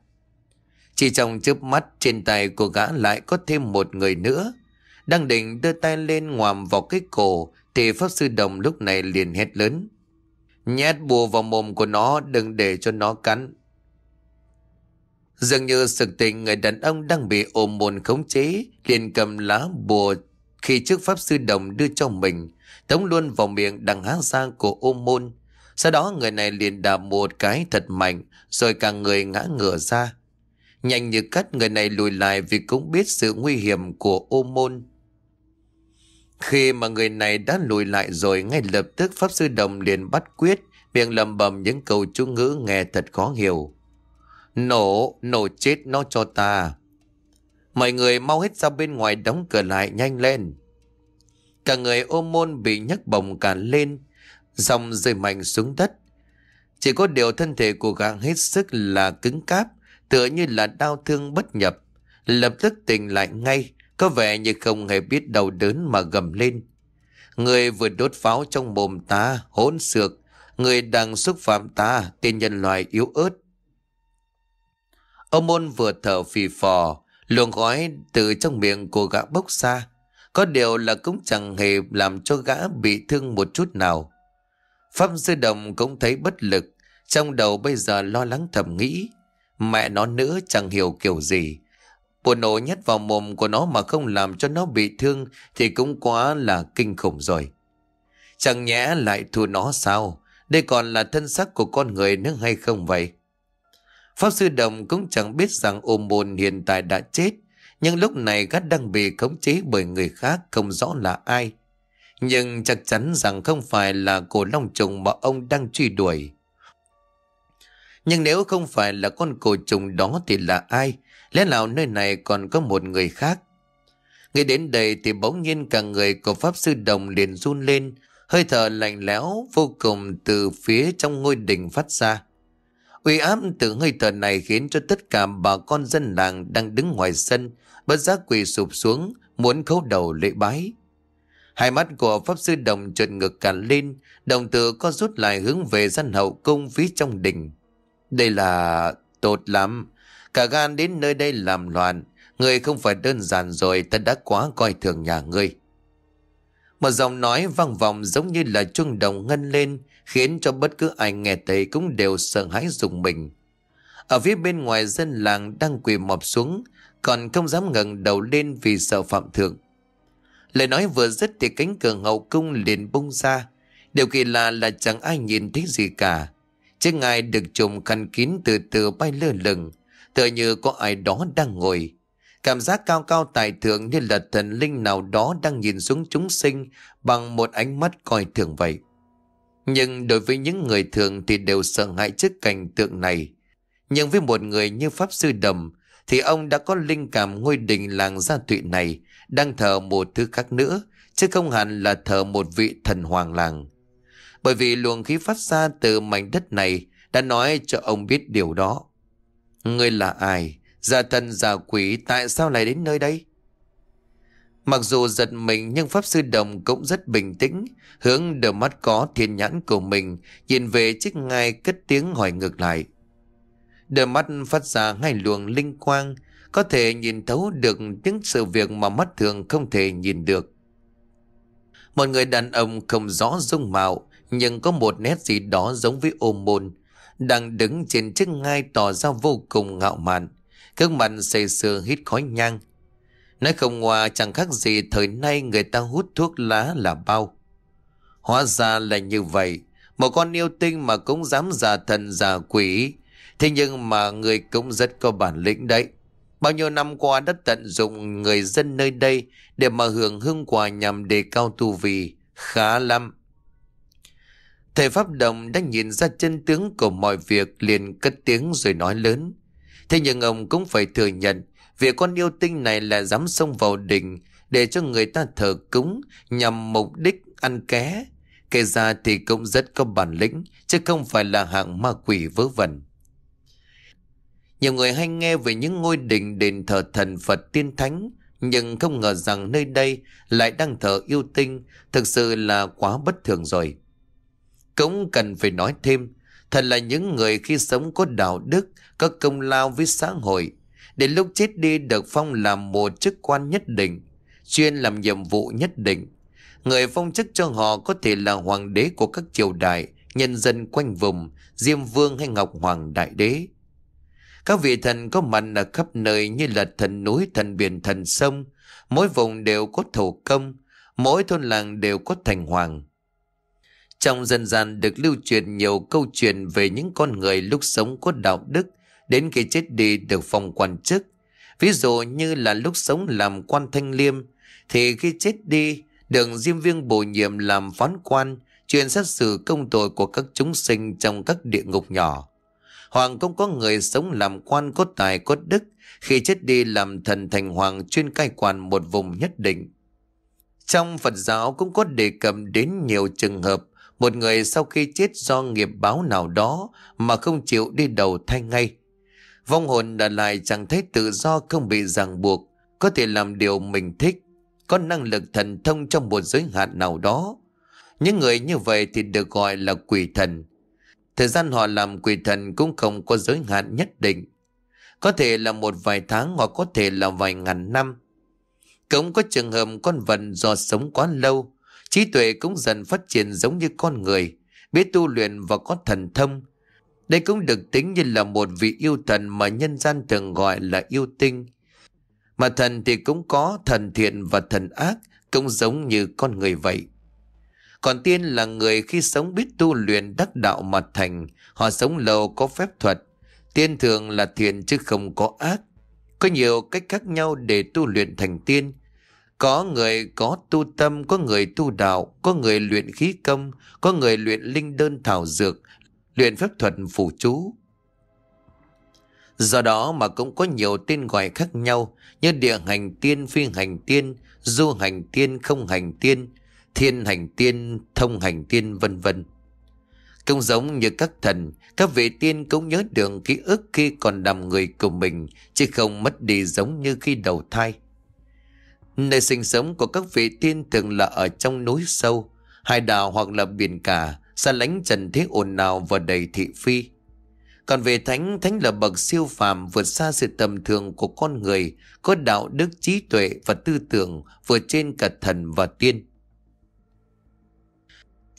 Chỉ trong chớp mắt, trên tay của gã lại có thêm một người nữa. Đang định đưa tay lên ngoạm vào cái cổ thì pháp sư Đồng lúc này liền hét lớn. Nhét bùa vào mồm của nó, đừng để cho nó cắn. Dường như sực tỉnh, người đàn ông đang bị Ô Môn khống chế liền cầm lá bùa khi trước pháp sư Đồng đưa cho mình, tống luôn vào miệng đằng há ra của Ô Môn. Sau đó người này liền đạp một cái thật mạnh, rồi cả người ngã ngửa ra. Nhanh như cắt, người này lùi lại vì cũng biết sự nguy hiểm của Ô Môn. Khi mà người này đã lùi lại rồi, ngay lập tức pháp sư Đồng liền bắt quyết, miệng lầm bầm những câu chú ngữ nghe thật khó hiểu. Nổ, nổ chết nó cho ta. Mọi người mau hết ra bên ngoài đóng cửa lại, nhanh lên. Cả người Ô Môn bị nhấc bổng cả lên, dòng rơi mạnh xuống đất. Chỉ có điều thân thể của gã hết sức là cứng cáp, tựa như là đau thương bất nhập. Lập tức tỉnh lại ngay, có vẻ như không hề biết đau đớn mà gầm lên. Người vừa đốt pháo trong mồm ta, hỗn xược. Người đang xúc phạm ta, tên nhân loại yếu ớt. Ô Môn vừa thở phì phò, luồng khói từ trong miệng của gã bốc ra. Có điều là cũng chẳng hề làm cho gã bị thương một chút nào. Pháp sư Đồng cũng thấy bất lực, trong đầu bây giờ lo lắng thầm nghĩ. Mẹ nó nữa, chẳng hiểu kiểu gì. Bùa nổ nhét vào mồm của nó mà không làm cho nó bị thương thì cũng quá là kinh khủng rồi. Chẳng nhẽ lại thua nó sao? Đây còn là thân xác của con người nữa hay không vậy? Pháp sư Đồng cũng chẳng biết rằng Ô Môn hiện tại đã chết, nhưng lúc này gã đang bị khống chế bởi người khác không rõ là ai. Nhưng chắc chắn rằng không phải là cổ long trùng mà ông đang truy đuổi. Nhưng nếu không phải là con cổ trùng đó thì là ai? Lẽ nào nơi này còn có một người khác? Nghĩ đến đây thì bỗng nhiên cả người của pháp sư Đồng liền run lên, hơi thở lạnh lẽo vô cùng từ phía trong ngôi đình phát ra. Uy áp từ hơi thở này khiến cho tất cả bà con dân làng đang đứng ngoài sân bất giác quỳ sụp xuống, muốn khấu đầu lễ bái. Hai mắt của pháp sư Đồng trợn ngược cả lên, đồng tử co rút lại hướng về gian hậu cung phía trong đình. Đây là... tốt lắm, cả gan đến nơi đây làm loạn. Ngươi không phải đơn giản rồi, ta đã quá coi thường nhà ngươi. Một giọng nói vang vọng giống như là chuông đồng ngân lên, khiến cho bất cứ ai nghe thấy cũng đều sợ hãi rùng mình. Ở phía bên ngoài, dân làng đang quỳ mọp xuống, còn không dám ngẩng đầu lên vì sợ phạm thượng. Lời nói vừa dứt thì cánh cửa hậu cung liền bung ra. Điều kỳ lạ là chẳng ai nhìn thấy gì cả. Chiếc ngai được trùm khăn kín từ từ bay lơ lửng, tựa như có ai đó đang ngồi. Cảm giác cao cao tài thượng như là thần linh nào đó đang nhìn xuống chúng sinh bằng một ánh mắt coi thường vậy. Nhưng đối với những người thường thì đều sợ hãi trước cảnh tượng này. Nhưng với một người như Pháp Sư Đầm thì ông đã có linh cảm ngôi đình làng Gia Thụy này đang thờ một thứ khác nữa, chứ không hẳn là thờ một vị thần hoàng làng. Bởi vì luồng khí phát ra từ mảnh đất này đã nói cho ông biết điều đó. Ngươi là ai? Giả thần giả quỷ, tại sao lại đến nơi đây? Mặc dù giật mình nhưng Pháp Sư Đồng cũng rất bình tĩnh, hướng đôi mắt có thiên nhãn của mình nhìn về chiếc ngai, cất tiếng hỏi ngược lại. Đôi mắt phát ra hai luồng linh quang, có thể nhìn thấu được những sự việc mà mắt thường không thể nhìn được. Một người đàn ông không rõ dung mạo, nhưng có một nét gì đó giống với Ô Môn, đang đứng trên chiếc ngai tỏ ra vô cùng ngạo mạn, gương mặt xây xưa hít khói nhang. Nói không ngoa chẳng khác gì thời nay người ta hút thuốc lá là bao. Hóa ra là như vậy, một con yêu tinh mà cũng dám giả thần giả quỷ. Thế nhưng mà người cũng rất có bản lĩnh đấy. Bao nhiêu năm qua đã tận dụng người dân nơi đây để mà hưởng hương quả nhằm đề cao tu vi, khá lắm. Thầy Pháp Đồng đã nhìn ra chân tướng của mọi việc, liền cất tiếng rồi nói lớn. Thế nhưng ông cũng phải thừa nhận việc con yêu tinh này là dám xông vào đình để cho người ta thờ cúng nhằm mục đích ăn ké. Kể ra thì cũng rất có bản lĩnh, chứ không phải là hạng ma quỷ vớ vẩn. Nhiều người hay nghe về những ngôi đình đền thờ thần Phật tiên thánh, nhưng không ngờ rằng nơi đây lại đang thờ yêu tinh, thực sự là quá bất thường rồi. Cũng cần phải nói thêm, thật là những người khi sống có đạo đức, có công lao với xã hội, đến lúc chết đi được phong làm một chức quan nhất định, chuyên làm nhiệm vụ nhất định. Người phong chức cho họ có thể là hoàng đế của các triều đại, nhân dân quanh vùng, Diêm Vương hay Ngọc Hoàng Đại Đế. Các vị thần có mặt ở khắp nơi như là thần núi, thần biển, thần sông. Mỗi vùng đều có thổ công, mỗi thôn làng đều có thành hoàng. Trong dân gian được lưu truyền nhiều câu chuyện về những con người lúc sống có đạo đức, đến khi chết đi được phong quan chức. Ví dụ như là lúc sống làm quan Thanh Liêm, thì khi chết đi được Diêm Vương bổ nhiệm làm phán quan, chuyên xét xử công tội của các chúng sinh trong các địa ngục nhỏ. Hoàng cũng có người sống làm quan có tài có đức, khi chết đi làm thần thành hoàng, chuyên cai quản một vùng nhất định. Trong Phật giáo cũng có đề cập đến nhiều trường hợp một người sau khi chết do nghiệp báo nào đó mà không chịu đi đầu thai ngay. Vong hồn đã lại chẳng thấy tự do, không bị ràng buộc, có thể làm điều mình thích, có năng lực thần thông trong một giới hạn nào đó. Những người như vậy thì được gọi là quỷ thần. Thời gian họ làm quỷ thần cũng không có giới hạn nhất định. Có thể là một vài tháng hoặc có thể là vài ngàn năm. Cũng có trường hợp con vật do sống quá lâu, trí tuệ cũng dần phát triển giống như con người, biết tu luyện và có thần thông. Đây cũng được tính như là một vị yêu thần mà nhân gian thường gọi là yêu tinh. Mà thần thì cũng có thần thiện và thần ác, cũng giống như con người vậy. Còn tiên là người khi sống biết tu luyện đắc đạo mà thành, họ sống lâu có phép thuật. Tiên thường là thiện chứ không có ác. Có nhiều cách khác nhau để tu luyện thành tiên. Có người có tu tâm, có người tu đạo, có người luyện khí công, có người luyện linh đơn thảo dược, luyện phép thuật phù chú. Do đó mà cũng có nhiều tên gọi khác nhau như địa hành tiên, phi hành tiên, du hành tiên, không hành tiên, thiên hành tiên, thông hành tiên, vân vân. Cũng giống như các thần, các vị tiên cũng nhớ được ký ức khi còn làm người của mình, chứ không mất đi giống như khi đầu thai. Nơi sinh sống của các vị tiên thường là ở trong núi sâu, hải đảo hoặc là biển cả, xa lánh trần thế ồn ào và đầy thị phi. Còn về thánh, thánh là bậc siêu phàm vượt xa sự tầm thường của con người, có đạo đức, trí tuệ và tư tưởng vượt trên cả thần và tiên.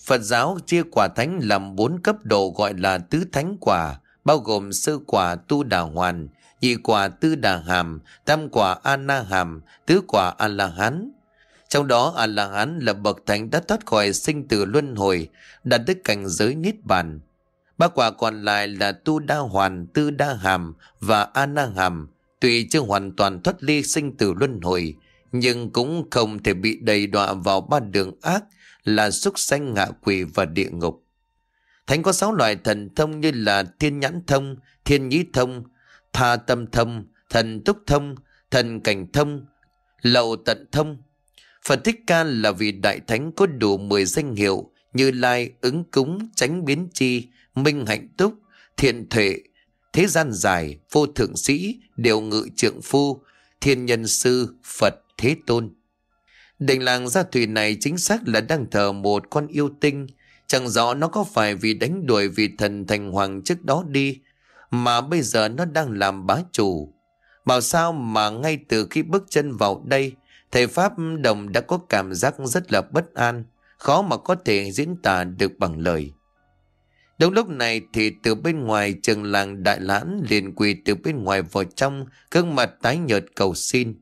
Phật giáo chia quả thánh làm bốn cấp độ gọi là tứ thánh quả, bao gồm sơ quả Tu Đà Hoàn, nhị quả Tư Đà Hàm, tam quả A Na Hàm, tứ quả A La Hán. Trong đó A-la-hán là bậc thánh đã thoát khỏi sinh tử luân hồi, đạt tới cảnh giới niết bàn. Ba quả còn lại là tu đa hoàn, tư đa hàm và A-na-hàm, tuy chưa hoàn toàn thoát ly sinh tử luân hồi, nhưng cũng không thể bị đầy đọa vào ba đường ác là súc sanh, ngạ quỷ và địa ngục. Thánh có sáu loại thần thông như là thiên nhãn thông, thiên nhĩ thông, tha tâm thông, thần túc thông, thần cảnh thông, lậu tận thông. Phật Thích Ca là vị đại thánh có đủ mười danh hiệu như Lai, Ứng Cúng, Chánh Biến Chi, Minh Hạnh Túc, Thiện Thệ, Thế Gian Giải, Vô Thượng Sĩ, Điều Ngự Trượng Phu, Thiên Nhân Sư, Phật Thế Tôn. Đình làng Gia Thụy này chính xác là đang thờ một con yêu tinh. Chẳng rõ nó có phải vì đánh đuổi vị thần thành hoàng trước đó đi mà bây giờ nó đang làm bá chủ. Bảo sao mà ngay từ khi bước chân vào đây, thầy Pháp Đồng đã có cảm giác rất là bất an, khó mà có thể diễn tả được bằng lời. Đúng lúc này thì từ bên ngoài trường làng Đại Lãn liền quỳ từ bên ngoài vào trong, gương mặt tái nhợt cầu xin.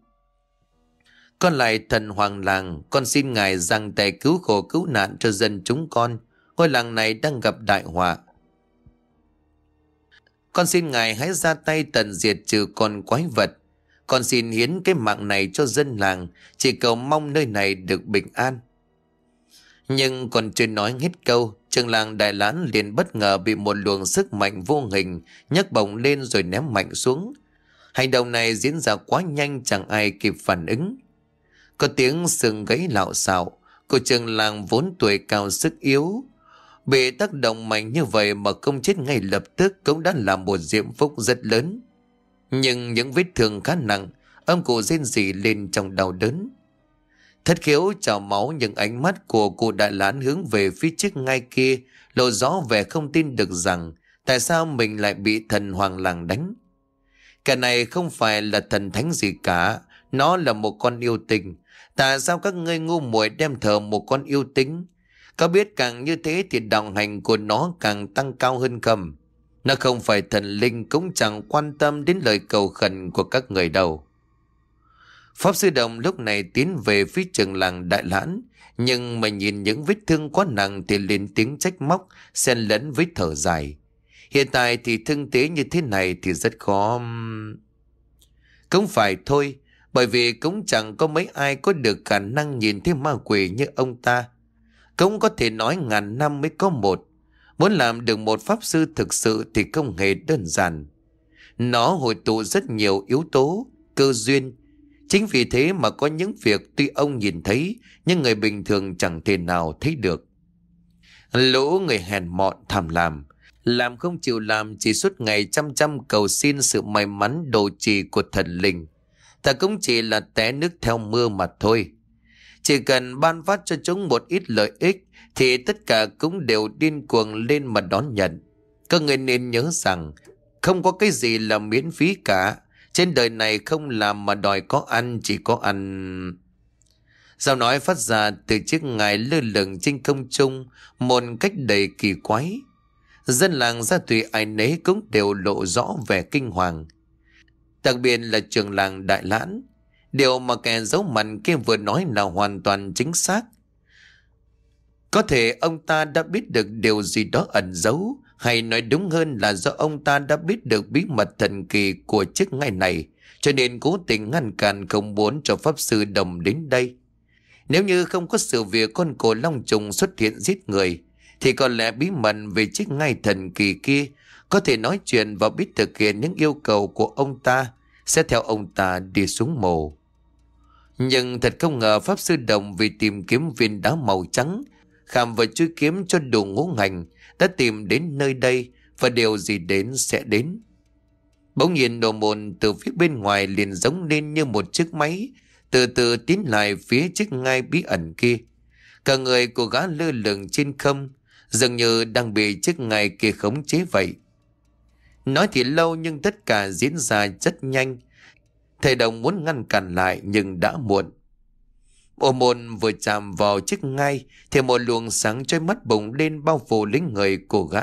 Con lại thần hoàng làng, con xin ngài giang tay cứu khổ cứu nạn cho dân chúng con. Ngôi làng này đang gặp đại họa. Con xin ngài hãy ra tay tận diệt trừ con quái vật. Con xin hiến cái mạng này cho dân làng, chỉ cầu mong nơi này được bình an. Nhưng còn chưa nói hết câu, trường làng Đại Lãn liền bất ngờ bị một luồng sức mạnh vô hình nhấc bổng lên rồi ném mạnh xuống. Hành động này diễn ra quá nhanh, chẳng ai kịp phản ứng. Có tiếng sừng gãy lạo xạo. Cô trường làng vốn tuổi cao sức yếu, bị tác động mạnh như vậy mà không chết ngay lập tức cũng đã là một diễm phúc rất lớn. Nhưng những vết thương khá nặng, ông cụ rên rỉ lên trong đau đớn. Thất khiếu trào máu, những ánh mắt của cụ Đại Lãn hướng về phía trước ngay kia, lộ rõ vẻ không tin được rằng tại sao mình lại bị thần hoàng làng đánh. Kẻ này không phải là thần thánh gì cả, nó là một con yêu tinh. Tại sao các ngươi ngu muội đem thờ một con yêu tinh? Có biết càng như thế thì đạo hạnh của nó càng tăng cao hơn không? Nó không phải thần linh, cũng chẳng quan tâm đến lời cầu khẩn của các người đâu. Pháp sư Đồng lúc này tiến về phía trường làng Đại Lãn, nhưng mà nhìn những vết thương quá nặng thì lên tiếng trách móc xen lẫn với thở dài. Hiện tại thì thương tế như thế này thì rất khó. Cũng phải thôi, bởi vì cũng chẳng có mấy ai có được khả năng nhìn thấy ma quỷ như ông ta. Cũng có thể nói ngàn năm mới có một. Muốn làm được một pháp sư thực sự thì không hề đơn giản. Nó hội tụ rất nhiều yếu tố, cơ duyên. Chính vì thế mà có những việc tuy ông nhìn thấy nhưng người bình thường chẳng thể nào thấy được. Lũ người hèn mọn tham lam, làm không chịu làm, chỉ suốt ngày chăm chăm cầu xin sự may mắn độ trì của thần linh. Ta cũng chỉ là té nước theo mưa mà thôi. Chỉ cần ban phát cho chúng một ít lợi ích thì tất cả cũng đều điên cuồng lên mà đón nhận. Các người nên nhớ rằng không có cái gì là miễn phí cả. Trên đời này không làm mà đòi có ăn, chỉ có ăn. Giọng nói phát ra từ chiếc ngài lơ lửng trên không trung một cách đầy kỳ quái. Dân làng Gia Thụy ai nấy cũng đều lộ rõ vẻ kinh hoàng, đặc biệt là trường làng Đại Lãn. Điều mà kẻ giấu mặt kia vừa nói là hoàn toàn chính xác. Có thể ông ta đã biết được điều gì đó ẩn giấu, hay nói đúng hơn là do ông ta đã biết được bí mật thần kỳ của chiếc ngai này, cho nên cố tình ngăn cản không muốn cho pháp sư Đồng đến đây. Nếu như không có sự việc con cổ long trùng xuất hiện giết người, thì có lẽ bí mật về chiếc ngai thần kỳ kia có thể nói chuyện và biết thực hiện những yêu cầu của ông ta, sẽ theo ông ta đi xuống mồ. Nhưng thật không ngờ pháp sư Đồng vì tìm kiếm viên đá màu trắng khảm và chui kiếm cho đủ ngũ hành đã tìm đến nơi đây, và điều gì đến sẽ đến. Bỗng nhiên Ô Môn từ phía bên ngoài liền giống lên như một chiếc máy, từ từ tiến lại phía chiếc ngai bí ẩn kia. Cả người của gã lơ lửng trên không, dường như đang bị chiếc ngai kia khống chế vậy. Nói thì lâu nhưng tất cả diễn ra rất nhanh. Thầy Đồng muốn ngăn cản lại nhưng đã muộn. Ô Môn vừa chạm vào chiếc ngai thì một luồng sáng chói mắt bùng lên bao phủ lấy người của gã,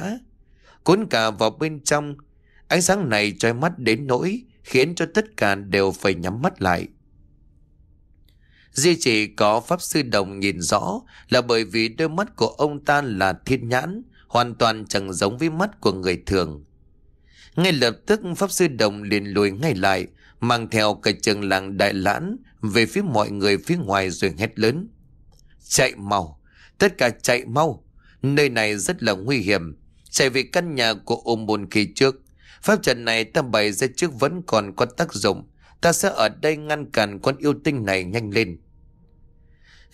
cuốn cả vào bên trong. Ánh sáng này chói mắt đến nỗi khiến cho tất cả đều phải nhắm mắt lại. Duy chỉ có Pháp Sư Đồng nhìn rõ là bởi vì đôi mắt của ông ta là thiên nhãn, hoàn toàn chẳng giống với mắt của người thường. Ngay lập tức Pháp Sư Đồng liền lùi ngay lại, mang theo cả trường làng Đại Lãn về phía mọi người phía ngoài rồi hét lớn. Chạy mau, tất cả chạy mau, nơi này rất là nguy hiểm, chạy về căn nhà của Ô Môn khi trước. Pháp trận này ta bày ra trước vẫn còn có tác dụng, ta sẽ ở đây ngăn cản con yêu tinh này nhanh lên.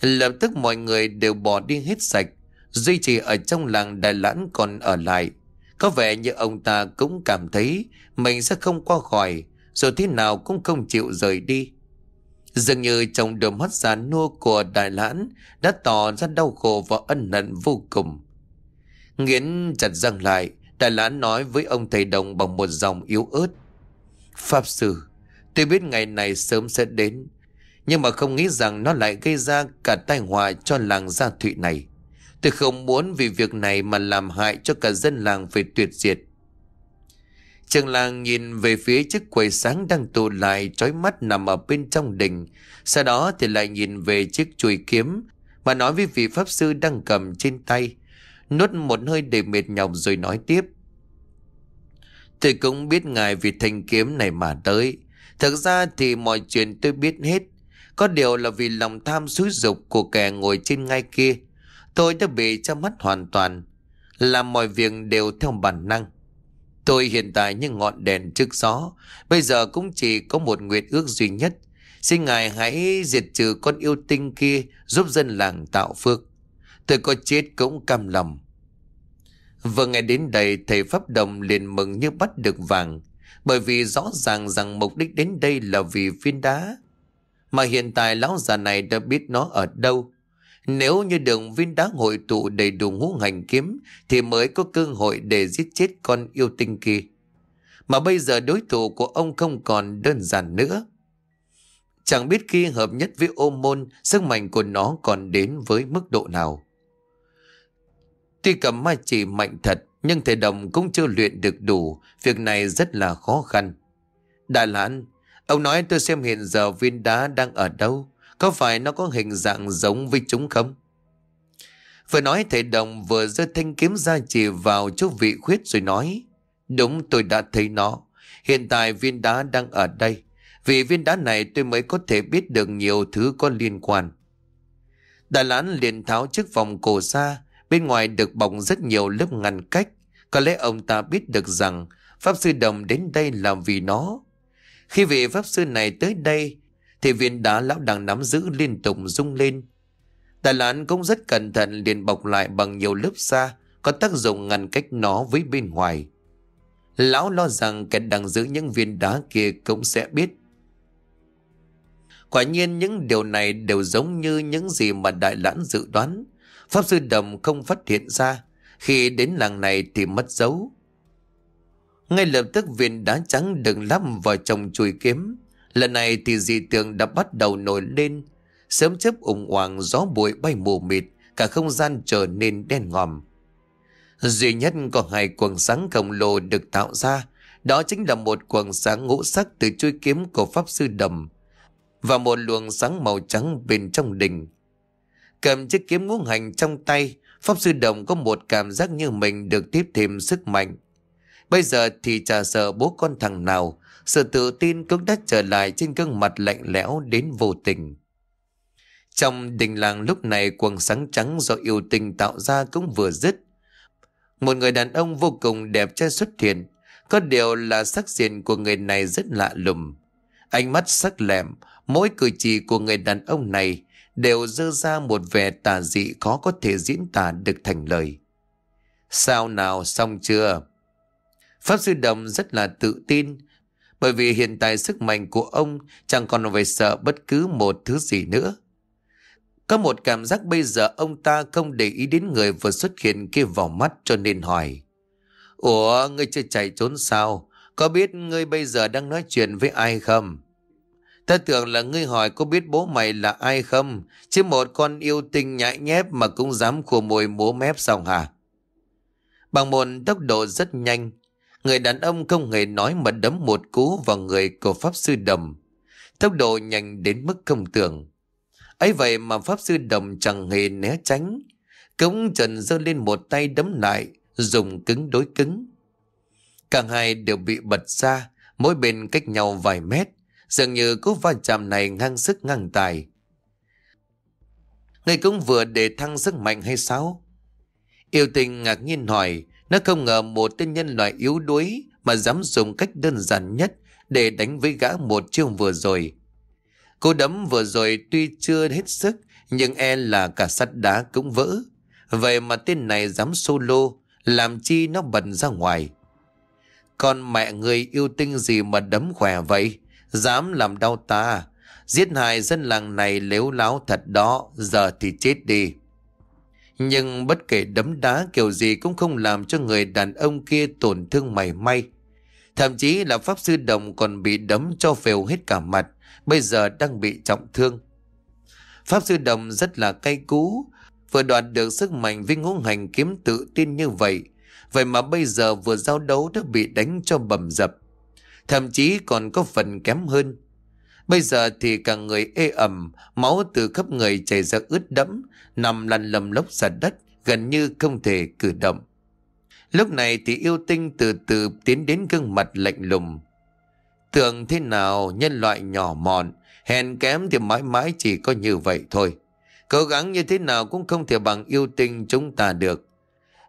Lập tức mọi người đều bỏ đi hết sạch, duy trì ở trong làng Đại Lãn còn ở lại. Có vẻ như ông ta cũng cảm thấy mình sẽ không qua khỏi, rồi thế nào cũng không chịu rời đi. Dường như trong đôi mắt già nua của Đại Lãn đã tỏ ra đau khổ và ân hận vô cùng. Nghiến chặt răng lại, Đại Lãn nói với ông thầy Đồng bằng một giọng yếu ớt. Pháp sư, tôi biết ngày này sớm sẽ đến, nhưng mà không nghĩ rằng nó lại gây ra cả tai họa cho làng Gia Thụy này. Tôi không muốn vì việc này mà làm hại cho cả dân làng phải tuyệt diệt. Trường làng nhìn về phía chiếc quầy sáng đang tụ lại trói mắt nằm ở bên trong đình, sau đó thì lại nhìn về chiếc chùi kiếm và nói với vị Pháp Sư đang cầm trên tay, nuốt một hơi để mệt nhọc rồi nói tiếp. Tôi cũng biết ngài vì thanh kiếm này mà tới. Thực ra thì mọi chuyện tôi biết hết, có điều là vì lòng tham xúi dục của kẻ ngồi trên ngai kia, tôi đã bị che mắt hoàn toàn, làm mọi việc đều theo bản năng. Tôi hiện tại như ngọn đèn trước gió, bây giờ cũng chỉ có một nguyện ước duy nhất. Xin ngài hãy diệt trừ con yêu tinh kia, giúp dân làng tạo phước. Tôi có chết cũng cam lòng. Vừa nghe đến đây, thầy Pháp Đồng liền mừng như bắt được vàng, bởi vì rõ ràng rằng mục đích đến đây là vì viên đá. Mà hiện tại lão già này đã biết nó ở đâu. Nếu như đường viên đá hội tụ đầy đủ ngũ hành kiếm thì mới có cơ hội để giết chết con yêu tinh kia. Mà bây giờ đối thủ của ông không còn đơn giản nữa. Chẳng biết khi hợp nhất với Ô Môn, sức mạnh của nó còn đến với mức độ nào. Tuy cầm ma chỉ mạnh thật, nhưng thầy Đồng cũng chưa luyện được đủ, việc này rất là khó khăn. Đại Lãn, ông nói tôi xem hiện giờ viên đá đang ở đâu, có phải nó có hình dạng giống với chúng không? Vừa nói thầy Đồng vừa giơ thanh kiếm ra chỉ vào chỗ vị khuyết rồi nói, đúng, tôi đã thấy nó, hiện tại viên đá đang ở đây, vì viên đá này tôi mới có thể biết được nhiều thứ có liên quan. Đại Lãn liền tháo chiếc vòng cổ ra, bên ngoài được bọc rất nhiều lớp ngăn cách. Có lẽ ông ta biết được rằng Pháp Sư Đồng đến đây là vì nó. Khi vị Pháp Sư này tới đây thì viên đá lão đang nắm giữ liên tục rung lên. Đại Lãn cũng rất cẩn thận liền bọc lại bằng nhiều lớp sa, có tác dụng ngăn cách nó với bên ngoài. Lão lo rằng kẻ đang giữ những viên đá kia cũng sẽ biết. Quả nhiên những điều này đều giống như những gì mà Đại Lãn dự đoán. Pháp Sư Đồng không phát hiện ra, khi đến làng này thì mất dấu. Ngay lập tức viên đá trắng đừng lắm vào trong chùi kiếm. Lần này thì dị tượng đã bắt đầu nổi lên. Sớm chớp ủng hoảng, gió bụi bay mù mịt, cả không gian trở nên đen ngòm. Duy nhất có hai quầng sáng khổng lồ được tạo ra. Đó chính là một quầng sáng ngũ sắc từ chuôi kiếm của Pháp Sư Đầm và một luồng sáng màu trắng bên trong đình. Cầm chiếc kiếm ngũ hành trong tay, Pháp Sư Đồng có một cảm giác như mình được tiếp thêm sức mạnh. Bây giờ thì chả sợ bố con thằng nào, sự tự tin cũng đã trở lại trên gương mặt lạnh lẽo đến vô tình. Trong đình làng lúc này, quầng sáng trắng do yêu tinh tạo ra cũng vừa dứt. Một người đàn ông vô cùng đẹp trai xuất hiện. Có điều là sắc diện của người này rất lạ lùng. Ánh mắt sắc lẹm, mỗi cử chỉ của người đàn ông này đều dơ ra một vẻ tà dị khó có thể diễn tả được thành lời. Sao nào, xong chưa? Pháp Sư Đồng rất là tự tin, bởi vì hiện tại sức mạnh của ông chẳng còn phải sợ bất cứ một thứ gì nữa. Có một cảm giác bây giờ ông ta không để ý đến người vừa xuất hiện kia vào mắt, cho nên hỏi, ủa, ngươi chưa chạy trốn sao? Có biết ngươi bây giờ đang nói chuyện với ai không? Ta tưởng là ngươi hỏi có biết bố mày là ai không, chứ một con yêu tinh nhãi nhép mà cũng dám khua môi múa mép sao hả? Bằng một tốc độ rất nhanh, người đàn ông không hề nói mà đấm một cú vào người của Pháp Sư Đầm. Tốc độ nhanh đến mức không tưởng. Ấy vậy mà Pháp Sư Đồng chẳng hề né tránh, cống trần giơ lên một tay đấm lại, dùng cứng đối cứng. Cả hai đều bị bật ra, mỗi bên cách nhau vài mét, dường như cú va chạm này ngang sức ngang tài. Người cũng vừa để thăng sức mạnh hay sao? Yêu Tình ngạc nhiên hỏi, nó không ngờ một tên nhân loại yếu đuối mà dám dùng cách đơn giản nhất để đánh với gã một chiêu vừa rồi. Cú đấm vừa rồi tuy chưa hết sức, nhưng e là cả sắt đá cũng vỡ. Vậy mà tên này dám solo, làm chi nó bần ra ngoài. Con mẹ người, Yêu Tinh gì mà đấm khỏe vậy, dám làm đau ta. Giết hại dân làng này lếu láo thật đó, giờ thì chết đi. Nhưng bất kể đấm đá kiểu gì cũng không làm cho người đàn ông kia tổn thương mảy may. Thậm chí là Pháp Sư Đồng còn bị đấm cho phèo hết cả mặt, bây giờ đang bị trọng thương. Pháp Sư Đồng rất là cay cú, vừa đoạt được sức mạnh với ngũ hành kiếm tự tin như vậy, vậy mà bây giờ vừa giao đấu đã bị đánh cho bầm dập, thậm chí còn có phần kém hơn. Bây giờ thì cả người ê ẩm, máu từ khắp người chảy ra ướt đẫm, nằm lăn lầm lốc sạt đất, gần như không thể cử động. Lúc này thì Yêu Tinh từ từ tiến đến gương mặt lạnh lùng. Tưởng thế nào, nhân loại nhỏ mọn, hèn kém thì mãi mãi chỉ có như vậy thôi. Cố gắng như thế nào cũng không thể bằng Yêu Tinh chúng ta được.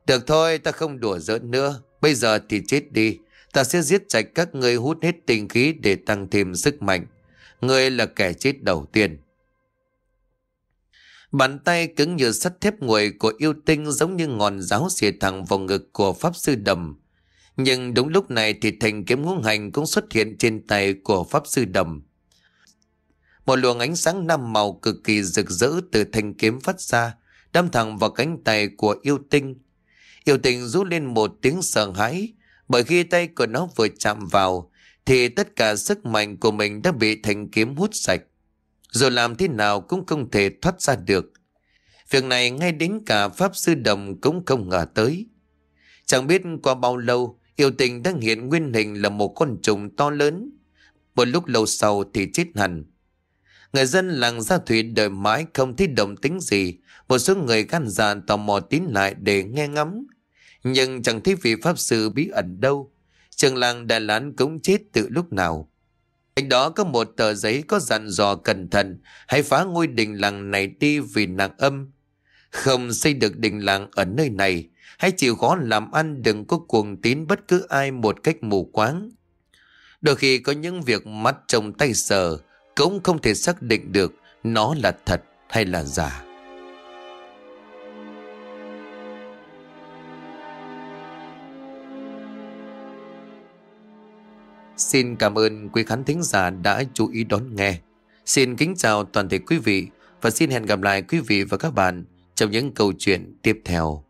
Được thôi, ta không đùa giỡn nữa, bây giờ thì chết đi. Ta sẽ giết sạch các ngươi, hút hết tinh khí để tăng thêm sức mạnh. Ngươi là kẻ chết đầu tiên. Bàn tay cứng như sắt thép nguội của Yêu Tinh giống như ngọn giáo xìa thẳng vào ngực của Pháp Sư Đầm. Nhưng đúng lúc này thì thanh kiếm ngũ hành cũng xuất hiện trên tay của Pháp Sư Đầm. Một luồng ánh sáng năm màu cực kỳ rực rỡ từ thanh kiếm phát ra, đâm thẳng vào cánh tay của Yêu Tinh. Yêu Tinh rú lên một tiếng sợ hãi, bởi khi tay của nó vừa chạm vào thì tất cả sức mạnh của mình đã bị thanh kiếm hút sạch, rồi làm thế nào cũng không thể thoát ra được. Việc này ngay đến cả Pháp Sư Đồng cũng không ngờ tới. Chẳng biết qua bao lâu, Yêu Tình đang hiện nguyên hình là một con trùng to lớn. Một lúc lâu sau thì chết hẳn. Người dân làng Gia Thụy đợi mãi không thấy động tĩnh gì. Một số người gan dạ tò mò tín lại để nghe ngắm, nhưng chẳng thấy vị Pháp Sư bí ẩn đâu. Trường làng Đại Lãn cũng chết từ lúc nào. Cạnh đó có một tờ giấy có dặn dò cẩn thận, hãy phá ngôi đình làng này đi vì nặng âm. Không xây được đình làng ở nơi này, hãy chịu khó làm ăn, đừng có cuồng tín bất cứ ai một cách mù quáng. Đôi khi có những việc mắt trông tay sờ, cũng không thể xác định được nó là thật hay là giả. Xin cảm ơn quý khán thính giả đã chú ý đón nghe. Xin kính chào toàn thể quý vị và xin hẹn gặp lại quý vị và các bạn trong những câu chuyện tiếp theo.